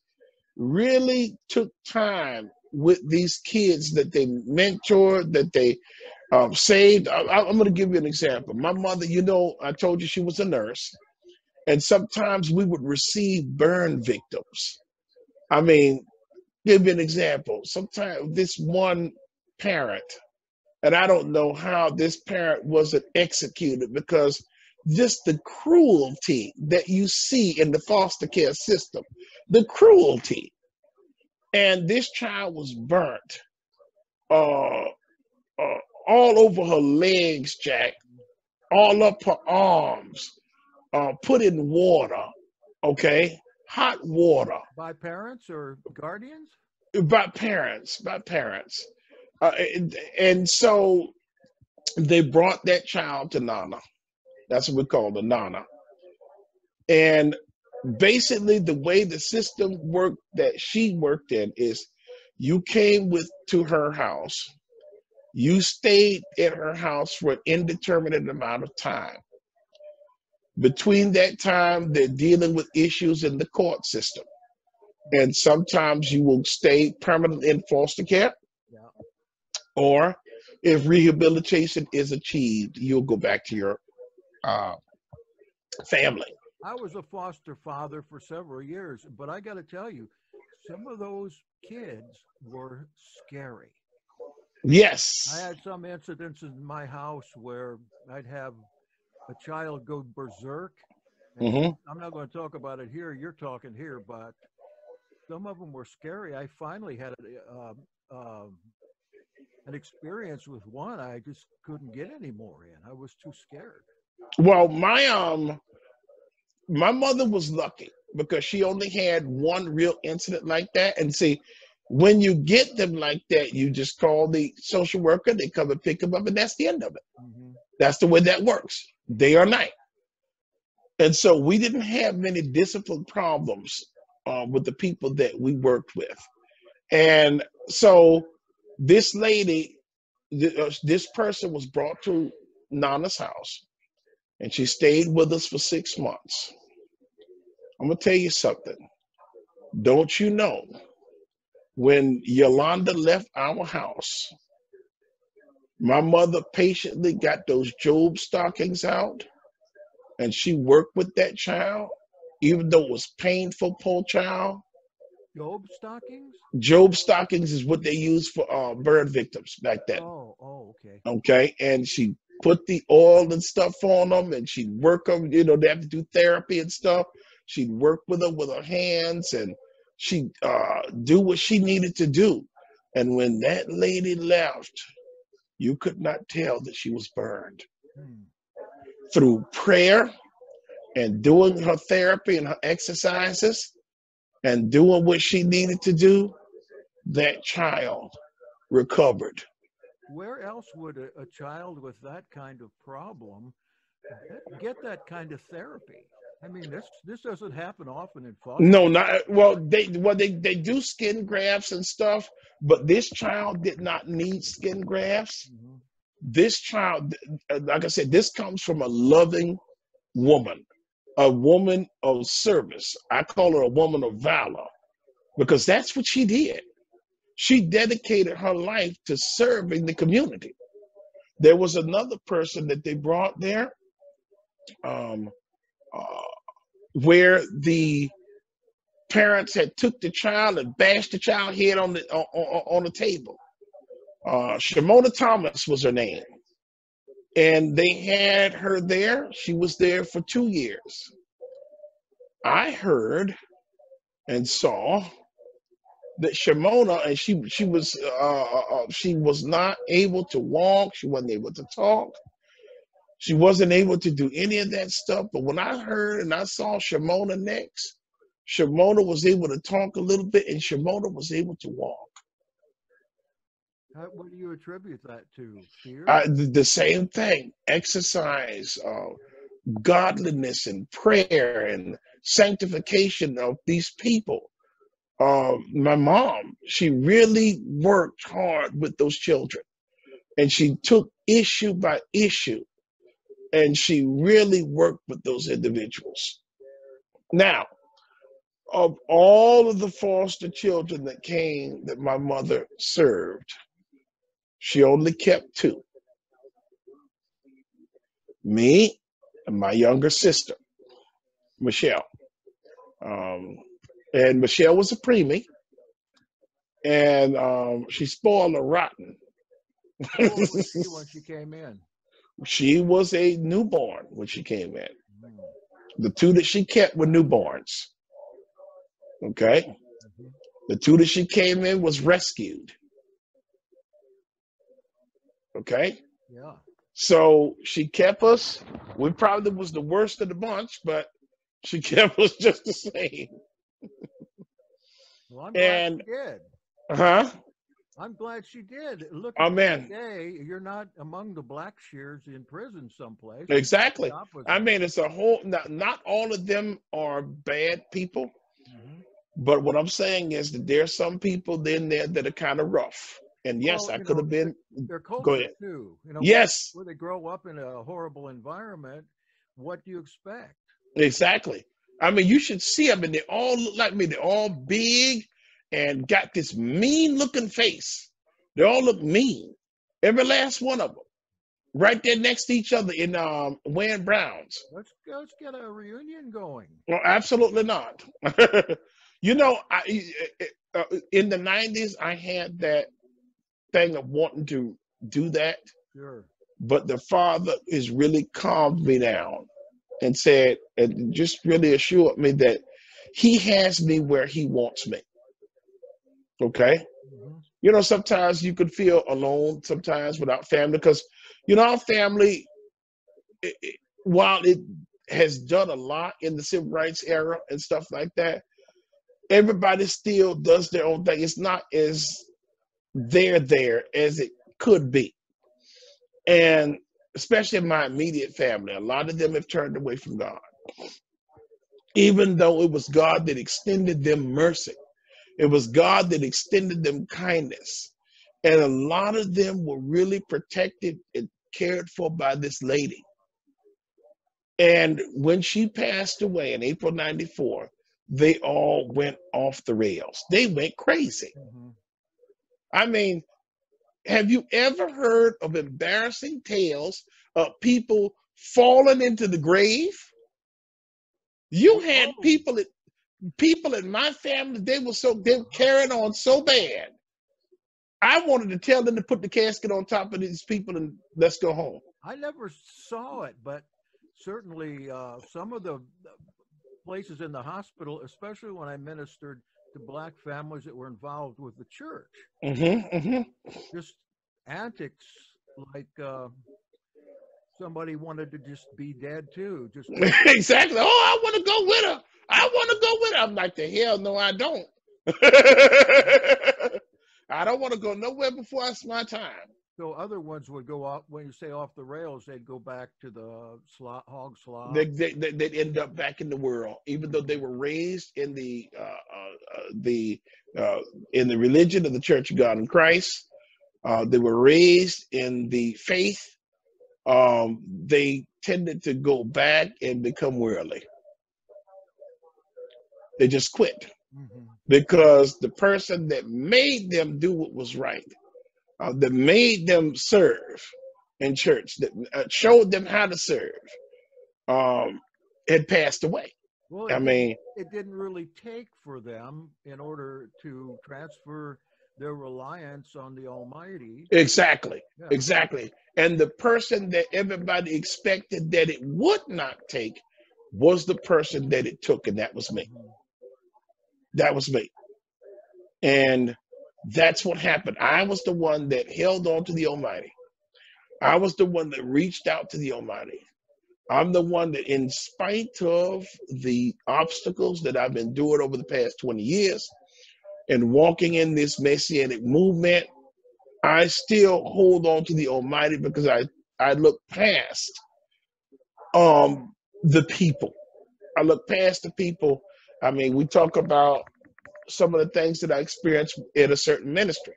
really took time with these kids that they mentored, that they saved. I'm going to give you an example. My mother, you know, I told you she was a nurse, and sometimes we would receive burn victims. I mean, give you an example. Sometimes this one parent, and I don't know how this parent wasn't executed because just the cruelty that you see in the foster care system, the cruelty And this child was burnt all over her legs, Jack, all up her arms, put in water, okay? Hot water. By parents or guardians? By parents, by parents. And so they brought that child to Nana. That's what we call the Nana. And basically the way the system worked that she worked in is you came with to her house. You stayed at her house for an indeterminate amount of time. Between that time, they're dealing with issues in the court system. And sometimes you will stay permanently in foster care. Yeah. Or if rehabilitation is achieved, you'll go back to your family. I was a foster father for several years, but I got to tell you, some of those kids were scary. Yes. I had some incidents in my house where I'd have a child go berserk. Mm-hmm. I'm not going to talk about it here. You're talking here, but some of them were scary. I finally had an experience with one I just couldn't get any more in. I was too scared. Well, my mother was lucky because she only had one real incident like that. And see, when you get them like that, you just call the social worker. They come and pick them up, and that's the end of it. Mm-hmm. That's the way that works, day or night. And so we didn't have many discipline problems with the people that we worked with. And so this lady, this person was brought to Nana's house, and she stayed with us for 6 months. I'm going to tell you something. Don't you know, when Yolanda left our house, my mother patiently got those Job stockings out, and she worked with that child, even though it was painful, poor child. Job stockings? Job stockings is what they use for burn victims back then. Oh, okay. Okay, and she put the oil and stuff on them, and she'd work them. You know, they have to do therapy and stuff. She'd work with them with her hands, and she'd do what she needed to do. And when that lady left, you could not tell that she was burned. Through prayer and doing her therapy and her exercises and doing what she needed to do, that child recovered. Where else would a child with that kind of problem get that kind of therapy? I mean, this doesn't happen often in foster. No, not well. They do skin grafts and stuff, but this child did not need skin grafts. Mm-hmm. This child, like I said, this comes from a loving woman, a woman of service. I call her a woman of valor because that's what she did. She dedicated her life to serving the community. There was another person that they brought there. Where the parents had took the child and bashed the child head on the on the table. Shimona Thomas was her name, and they had her there. She was there for 2 years. I heard and saw that Shimona, and she was not able to walk. She wasn't able to talk. She wasn't able to do any of that stuff. But when I heard and I saw Shimona next, Shimona was able to talk a little bit, and Shimona was able to walk. What do you attribute that to? Fear? The same thing. Exercise, godliness, and prayer, and sanctification of these people. My mom, she really worked hard with those children. And she took issue by issue. And she really worked with those individuals. Now, of all of the foster children that came that my mother served, she only kept two. Me and my younger sister, Michelle. And Michelle was a preemie. And she spoiled her rotten. How old was she when she came in? She was a newborn when she came in. The two that she kept were newborns. Okay. The tutor she came in was rescued. Okay? Yeah. So she kept us. We probably was the worst of the bunch, but she kept us just the same. Well, I'm glad she did. Huh? I'm glad she did. Look, amen. Today, you're not among the Blackshears in prison someplace. Exactly. I mean, it's a whole, not all of them are bad people, mm-hmm. but what I'm saying is that there are some people in there that are kind of rough. And yes, well, I could have been. They're culture too. You know, yes. Where they grow up in a horrible environment, what do you expect? Exactly. I mean, you should see them, and they all look like me. They're all big and got this mean-looking face. They all look mean. Every last one of them. Right there next to each other in Wayne Brown's. Let's get a reunion going. Well, absolutely not. You know, in the 90s, I had that thing of wanting to do that. Sure. But the Father has really calmed me down and said, and just really assured me that He has me where He wants me. Okay? Mm-hmm. You know, sometimes you could feel alone, sometimes without family, because, you know, our family, while it has done a lot in the civil rights era and stuff like that, everybody still does their own thing. It's not as there as it could be. And especially in my immediate family, a lot of them have turned away from God, even though it was God that extended them mercy. It was God that extended them kindness. And a lot of them were really protected and cared for by this lady. And when she passed away in April 94, they all went off the rails. They went crazy. Mm-hmm. I mean, have you ever heard of embarrassing tales of people falling into the grave? You had people in my family, they were carrying on so bad. I wanted to tell them to put the casket on top of these people and let's go home. I never saw it, but certainly some of the places in the hospital, especially when I ministered to Black families that were involved with the church, mm-hmm, mm-hmm. just antics like somebody wanted to just be dead too. Just exactly. Oh, I want to go with her. I want to go with her. I'm like, the hell no, I don't. I don't want to go nowhere before it's my time. So other ones would go off, when you say off the rails, they'd go back to the hog slop. They'd end up back in the world, even though they were raised in the religion of the Church of God in Christ. They were raised in the faith. They tended to go back and become worldly. They just quit. Mm-hmm. Because the person that made them do what was right, that made them serve in church, that showed them how to serve, had passed away. Well, it didn't really take for them in order to transfer their reliance on the Almighty. Exactly, yeah. Exactly. And the person that everybody expected that it would not take was the person that it took, and that was me. Mm-hmm. That was me. And that's what happened. I was the one that held on to the Almighty. I was the one that reached out to the Almighty. I'm the one that, in spite of the obstacles that I've endured over the past 20 years and walking in this Messianic movement, I still hold on to the Almighty because I look past the people. I look past the people. I mean, we talk about some of the things that I experienced in a certain ministry.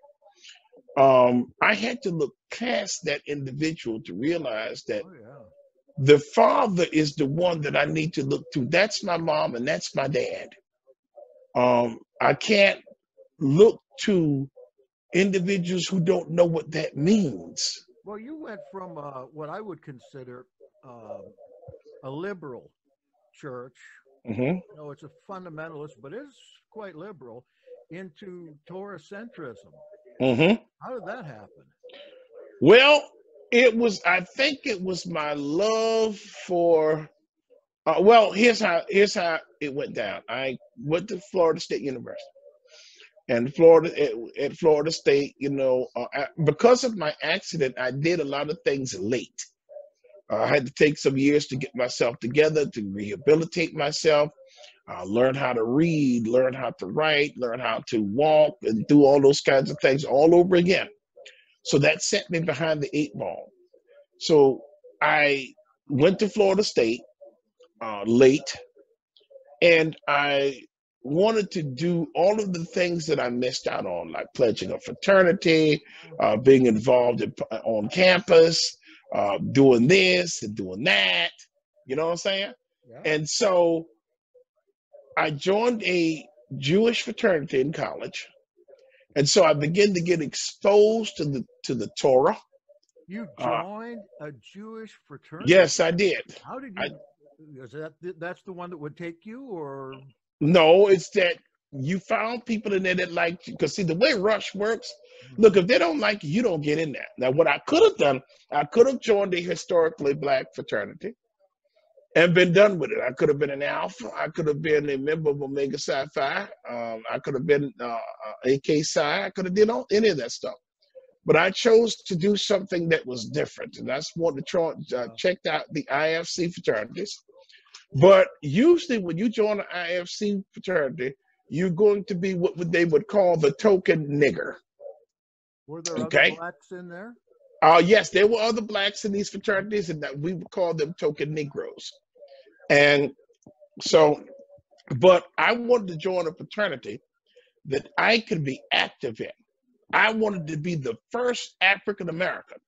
I had to look past that individual to realize that the Father is the one that I need to look to. That's my mom and that's my dad. I can't look to individuals who don't know what that means. Well, you went from what I would consider a liberal church. Mm-hmm. You know, it's a fundamentalist, but it's quite liberal, into Torah centrism. Mm-hmm. How did that happen? Well, I think it was my love for, well, here's how it went down. I went to Florida State University. and Florida at Florida State, you know, because of my accident, I did a lot of things late. I had to take some years to get myself together, to rehabilitate myself, learn how to read, learn how to write, learn how to walk, and do all those kinds of things all over again. So that set me behind the eight ball. So I went to Florida State late, and I wanted to do all of the things that I missed out on, like pledging a fraternity, being involved on campus, doing this and doing that, you know what I'm saying? Yeah. And so I joined a Jewish fraternity in college. And so I began to get exposed to the Torah. You joined a Jewish fraternity? Yes, I did. How did you, that's the one that would take you, or? No, it's that you found people in there that liked you. Because see, the way Rush works, look, if they don't like you, you don't get in there. Now, what I could have done, I could have joined a historically black fraternity and been done with it. I could have been an Alpha. I could have been a member of Omega Psi Phi. I could have been AK Psi. I could have done any of that stuff. But I chose to do something that was different. And I just wanted to check out the IFC fraternities. But usually when you join an IFC fraternity, you're going to be what they would call the token nigger. Were there other blacks in there? Yes, there were other blacks in these fraternities, and that we would call them token Negroes. And so, but I wanted to join a fraternity that I could be active in. I wanted to be the first African-American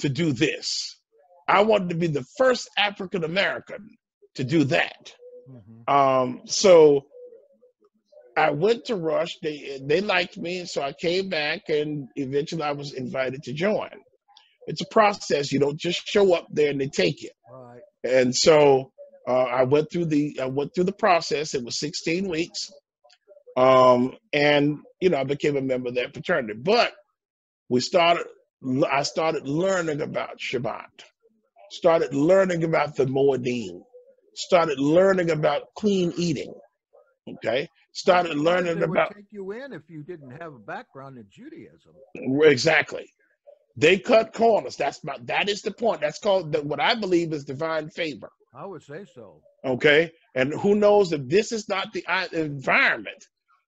to do this. I wanted to be the first African-American to do that. Mm-hmm. So I went to Rush. They liked me, so I came back, and eventually I was invited to join. It's a process. You don't just show up there and they take you. Right. And so I went through the process. It was 16 weeks, and you know, I became a member of that fraternity. But I started learning about Shabbat. Started learning about the Moedim. Started learning about clean eating. Okay. Started learning about. They would take you in if you didn't have a background in Judaism. Exactly. They cut corners. That is the point. That's called what I believe is divine favor. I would say so. Okay. And who knows if this is not the environment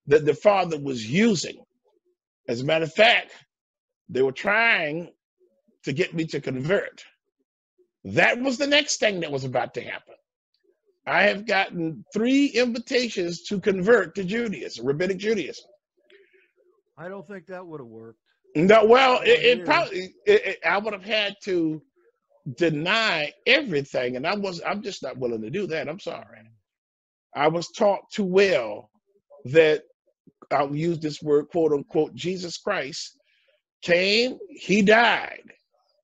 that the Father was using. As a matter of fact, they were trying to get me to convert. That was the next thing that was about to happen. I have gotten 3 invitations to convert to Judaism, rabbinic Judaism. I don't think that would have worked. No, well, it probably I would have had to deny everything, and I'm just not willing to do that. I'm sorry. I was taught too well that I'll use this word, quote unquote, Jesus Christ came, he died,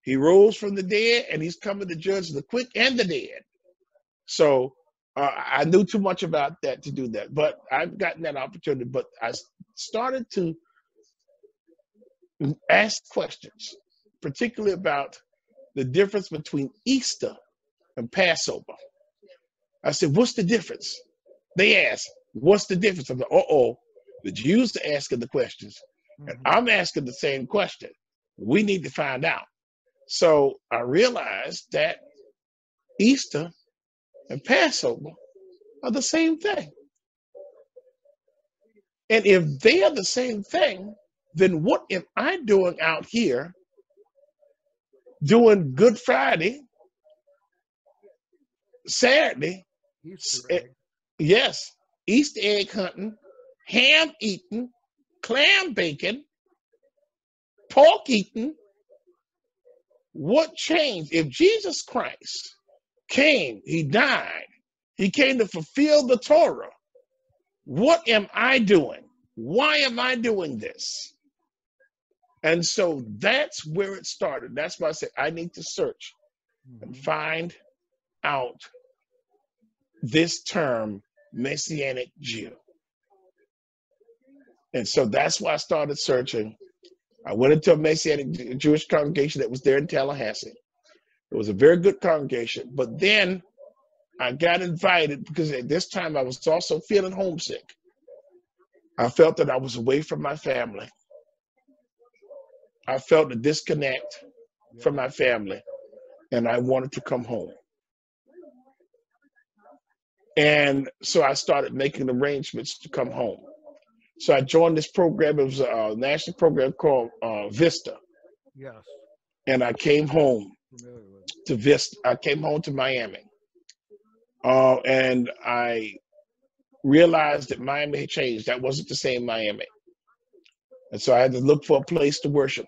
he rose from the dead, and he's coming to judge the quick and the dead. So I knew too much about that to do that, but I've gotten that opportunity. But I started to ask questions, particularly about the difference between Easter and Passover. I said, what's the difference? They asked, what's the difference? I'm like, uh-oh, the Jews are asking the questions, and I'm asking the same question. We need to find out. So I realized that Easter and Passover are the same thing. And if they are the same thing, then what am I doing out here doing Good Friday, Saturday, Easter egg hunting, ham eating, clam baking, pork eating? What changed? If Jesus Christ came, he died, he came to fulfill the Torah, what am I doing? Why am I doing this? And so that's where it started. That's why I said I need to search and find out this term, Messianic Jew. And so that's why I started searching. I went into a Messianic Jewish congregation that was there in Tallahassee. It was a very good congregation. But then I got invited, because at this time I was also feeling homesick. I felt that I was away from my family. I felt a disconnect from my family, and I wanted to come home. And so I started making arrangements to come home. So I joined this program. It was a national program called Vista. Yes. And I came home to Vista. I came home to Miami. And I realized that Miami had changed. That wasn't the same Miami. And so I had to look for a place to worship.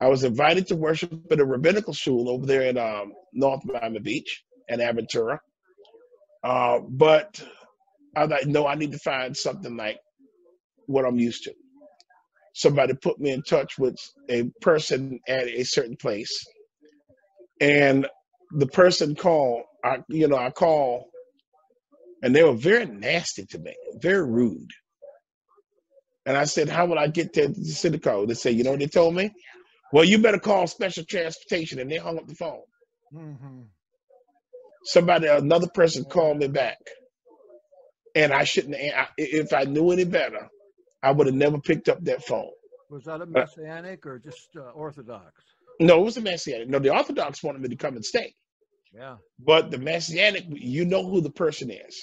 I was invited to worship at a rabbinical shul over there in North Miami Beach and Aventura. But I was like, no, I need to find something like what I'm used to. Somebody put me in touch with a person at a certain place. And the person called, I called, and they were very nasty to me, very rude. And I said, how will I get to the city call? They said, you know what they told me? Well, you better call special transportation. And they hung up the phone. Mm-hmm. Another person called me back. And I shouldn't, if I knew any better, I would have never picked up that phone. Was that a Messianic or just Orthodox? No, it was a Messianic. No, the Orthodox wanted me to come and stay. Yeah. But the Messianic, you know who the person is.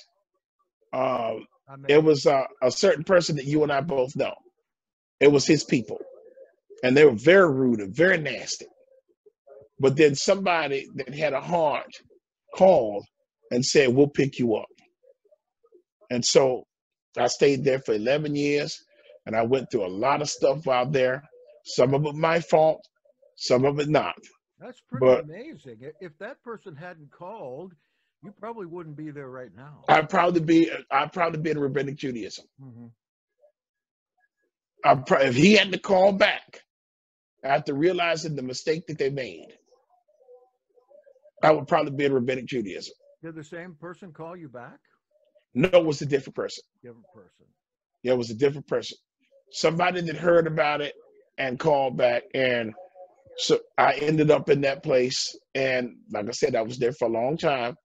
It was a certain person that you and I both know. It was his people. And they were very rude and very nasty. But then somebody that had a heart called and said, we'll pick you up. And so I stayed there for 11 years, and I went through a lot of stuff out there. Some of it my fault, some of it not. That's pretty amazing. If that person hadn't called, you probably wouldn't be there right now. I'd probably be in rabbinic Judaism. Mm-hmm. If he hadn't called back after realizing the mistake that they made, I would probably be in rabbinic Judaism. Did the same person call you back? No, it was a different person. Different person. Yeah, it was a different person. Somebody that heard about it and called back. And so I ended up in that place. And like I said, I was there for a long time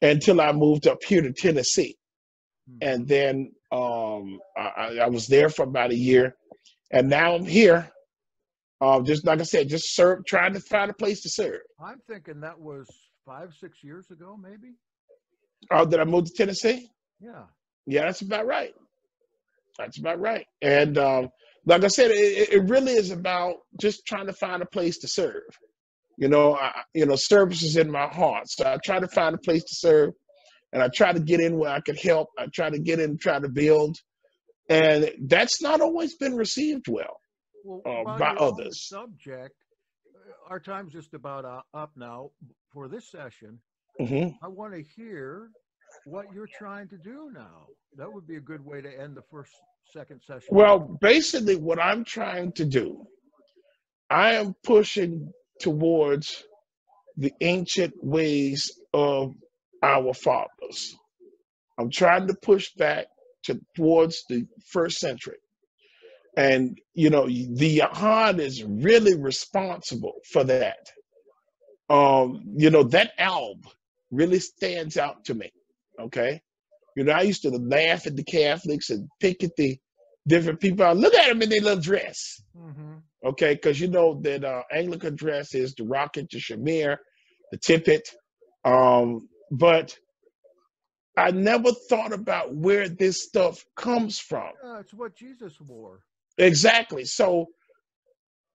until I moved up here to Tennessee. Hmm. And then I was there for about a year. And now I'm here. Just like I said, just trying to find a place to serve. I'm thinking that was 5-6 years ago, maybe. Oh, did I move to Tennessee? Yeah. Yeah, that's about right. That's about right. And like I said, it really is about just trying to find a place to serve. Service is in my heart. So I try to find a place to serve, and I try to get in where I could help. I try to get in, try to build. And that's not always been received well by others. Subject, our time's just about up now for this session. Mm-hmm. I want to hear what you're trying to do now. That would be a good way to end the second session. Well, basically what I'm trying to do, I am pushing towards the ancient ways of our fathers. I'm trying to push back towards the first century. And, the Yahad is really responsible for that. That alb really stands out to me, okay? I used to laugh at the Catholics and pick at the different people. I look at them in their little dress, mm-hmm. Okay? Because that Anglican dress is the rocket, the shamir, the tippet. But I never thought about where this stuff comes from. Yeah, it's what Jesus wore. Exactly. So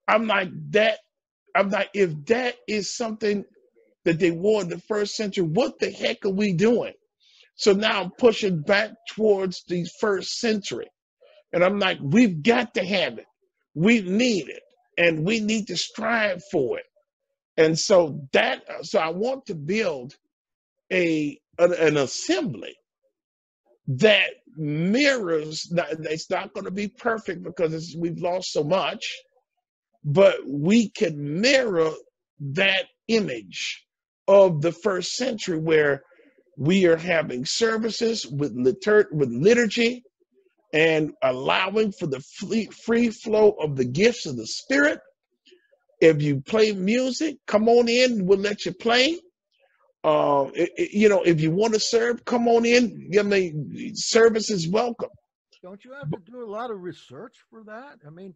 I'm like, if that is something that they wore in the first century, what the heck are we doing? So now I'm pushing back towards the first century. And I'm like, we've got to have it. We need it. And we need to strive for it. And so I want to build an assembly that mirrors. It's not going to be perfect because we've lost so much. But we can mirror that image of the first century where we are having services with liturgy and allowing for the free flow of the gifts of the Spirit. If you play music, come on in, we'll let you play. If you want to serve, come on in. Service is welcome. Don't you have to do a lot of research for that? I mean,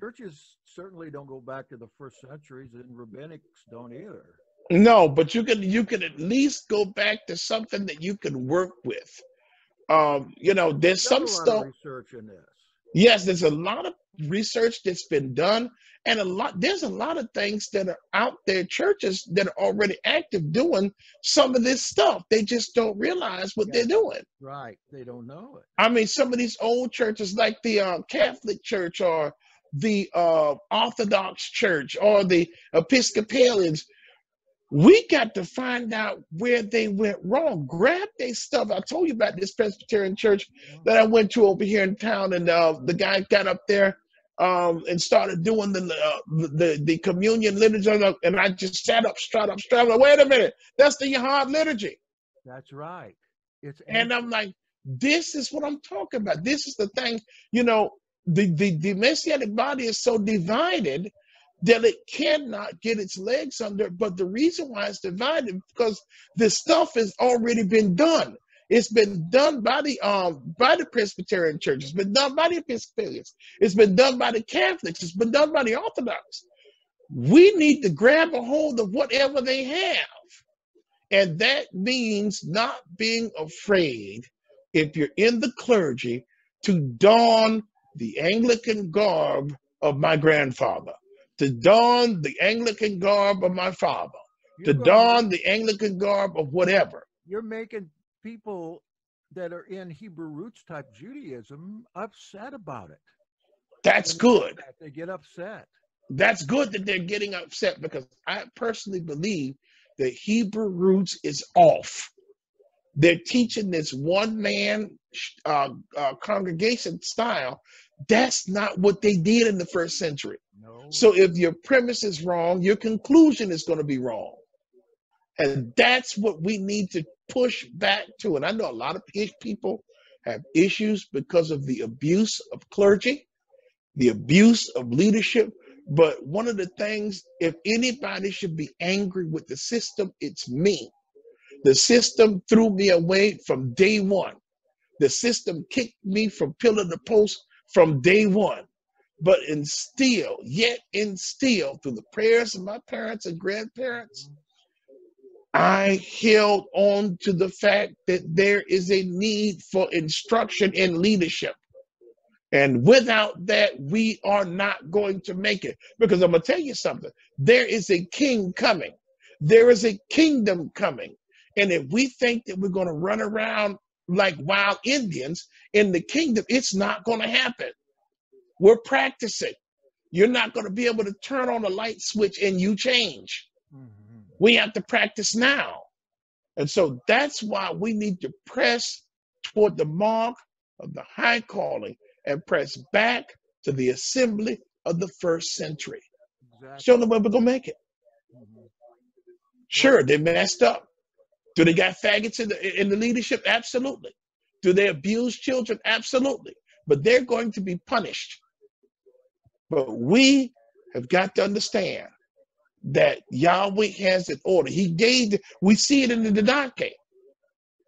churches certainly don't go back to the first centuries, and rabbinics don't either. No, but you can at least go back to something that you can work with. You know, there's some stuff. Research in this. Yes, there's a lot of research that's been done, and there's a lot of things that are out there, churches that are already active doing some of this stuff. They just don't realize what they're doing. Right. They don't know it. I mean, some of these old churches like the Catholic Church or the Orthodox Church or the Episcopalians, we got to find out where they went wrong. Grab their stuff. I told you about this Presbyterian church that I went to over here in town, and the guy got up there and started doing the communion liturgy, and I just sat up, straight up. Wait a minute, that's the Yahad liturgy. That's right. And I'm like, this is what I'm talking about. This is the thing. You know, the Messianic body is so divided that it cannot get its legs under. But the reason why it's divided because the stuff has already been done. It's been done by the Presbyterian Church. It's been done by the Episcopalians. It's been done by the Catholics. It's been done by the Orthodox. We need to grab a hold of whatever they have. And that means not being afraid, if you're in the clergy, to don the Anglican garb of my grandfather, to don the Anglican garb of my father, to don the Anglican garb of whatever. You're making people that are in Hebrew roots type Judaism upset about it. That's good. They get upset. That's good that they're getting upset, because I personally believe that Hebrew roots is off. They're teaching this one-man congregation style. That's not what they did in the first century. No. So if your premise is wrong, your conclusion is going to be wrong. And that's what we need to push back to. And I know a lot of people have issues because of the abuse of clergy, the abuse of leadership. But one of the things, if anybody should be angry with the system, it's me. The system threw me away from day one. The system kicked me from pillar to post from day one. But yet, through the prayers of my parents and grandparents, I held on to the fact that there is a need for instruction and leadership. And without that, we are not going to make it. Because I'm going to tell you something. There is a king coming. There is a kingdom coming. And if we think that we're going to run around like wild Indians in the kingdom, it's not going to happen. We're practicing. You're not going to be able to turn on a light switch and you change. Mm-hmm. We have to practice now. And so that's why we need to press toward the mark of the high calling and press back to the assembly of the first century. Exactly. Show them where we're going to make it. Mm-hmm. Sure, they messed up. Do they got faggots in the leadership? Absolutely. Do they abuse children? Absolutely. But they're going to be punished. But we have got to understand that Yahweh has an order. We see it in the Didache.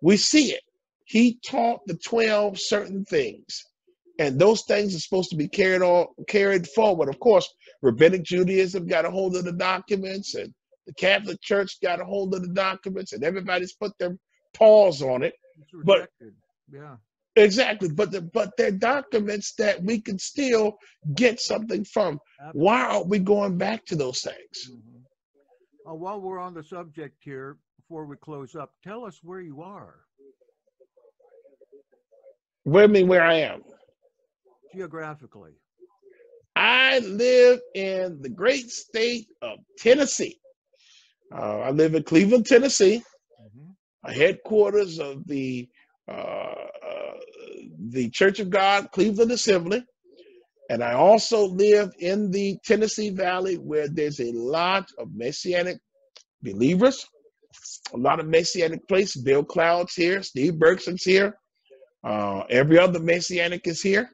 We see it. He taught the 12 certain things. And those things are supposed to be carried forward. Of course, Rabbinic Judaism got a hold of the documents, and the Catholic Church got a hold of the documents, and everybody's put their paws on it. But yeah. Exactly, but they're documents that we can still get something from. Absolutely. Why aren't we going back to those things? Mm-hmm. While we're on the subject here, before we close up, tell us where you are. Where I am? Geographically. I live in the great state of Tennessee. I live in Cleveland, Tennessee, mm-hmm. Headquarters of the Church of God, Cleveland Assembly. And I also live in the Tennessee Valley, where there's a lot of Messianic believers, a lot of Messianic places. Bill Cloud's here, Steve Bergson's here, every other Messianic is here.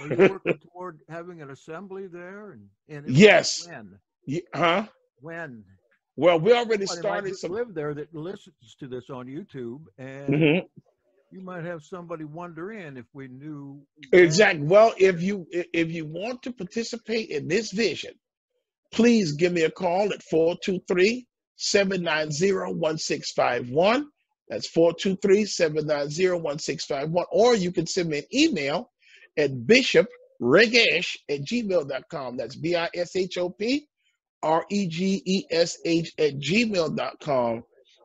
Are you working toward having an assembly there? And yes. When? Huh? When? Well, we already started. Live there that listens to this on YouTube, and mm-hmm. you might have somebody wander in if we knew. Exactly. Well, if you want to participate in this vision, please give me a call at 423-790-1651. That's 423-790-1651. Or you can send me an email at bishop.regesh@gmail.com. That's bishop.regesh@gmail.com.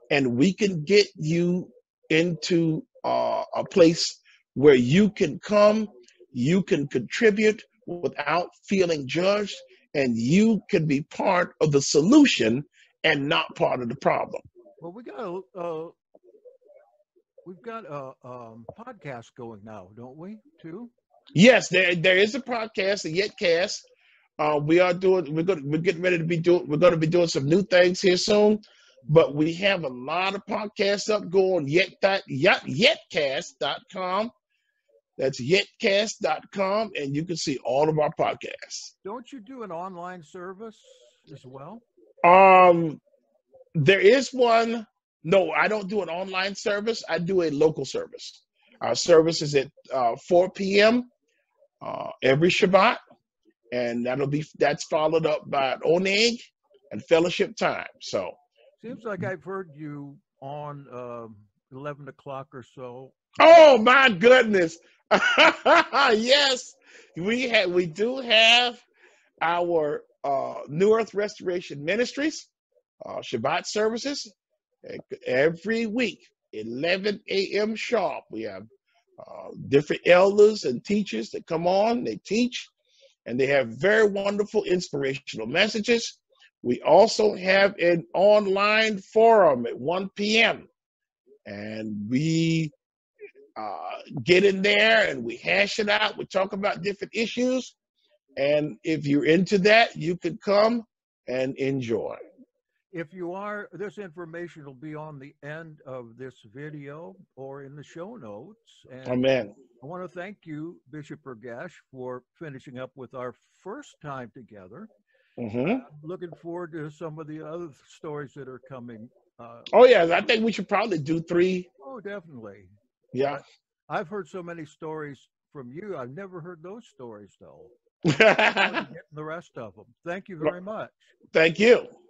And we can get you into a place where you can come, you can contribute without feeling judged, and you can be part of the solution and not part of the problem. Well, we got we've got a podcast going now, don't we? Too. Yes, there is a podcast, the Yetcast. We're getting ready to be doing some new things here soon. But we have a lot of podcasts up. Go on yetcast.com. That's yetcast.com, and you can see all of our podcasts. Don't you do an online service as well? There is one. No, I don't do an online service. I do a local service. Our service is at 4 p.m. Every Shabbat, and that's followed up by an oneg and fellowship time. So. Seems like I've heard you on 11 o'clock or so. Oh my goodness! Yes, we do have our New Earth Restoration Ministries Shabbat services every week, 11 a.m. sharp. We have different elders and teachers that come on. They teach, and they have very wonderful inspirational messages. We also have an online forum at 1 p.m. and we get in there and we hash it out. We talk about different issues. And if you're into that, you can come and enjoy. If you are, this information will be on the end of this video or in the show notes. And amen. I want to thank you, Bishop Regesh, for finishing up with our first time together. Mm-hmm. Looking forward to some of the other stories that are coming. Oh, yeah. I think we should probably do 3. Oh, definitely. Yeah. I've heard so many stories from you. I've never heard those stories, though. I'm getting the rest of them. Thank you very much. Thank you.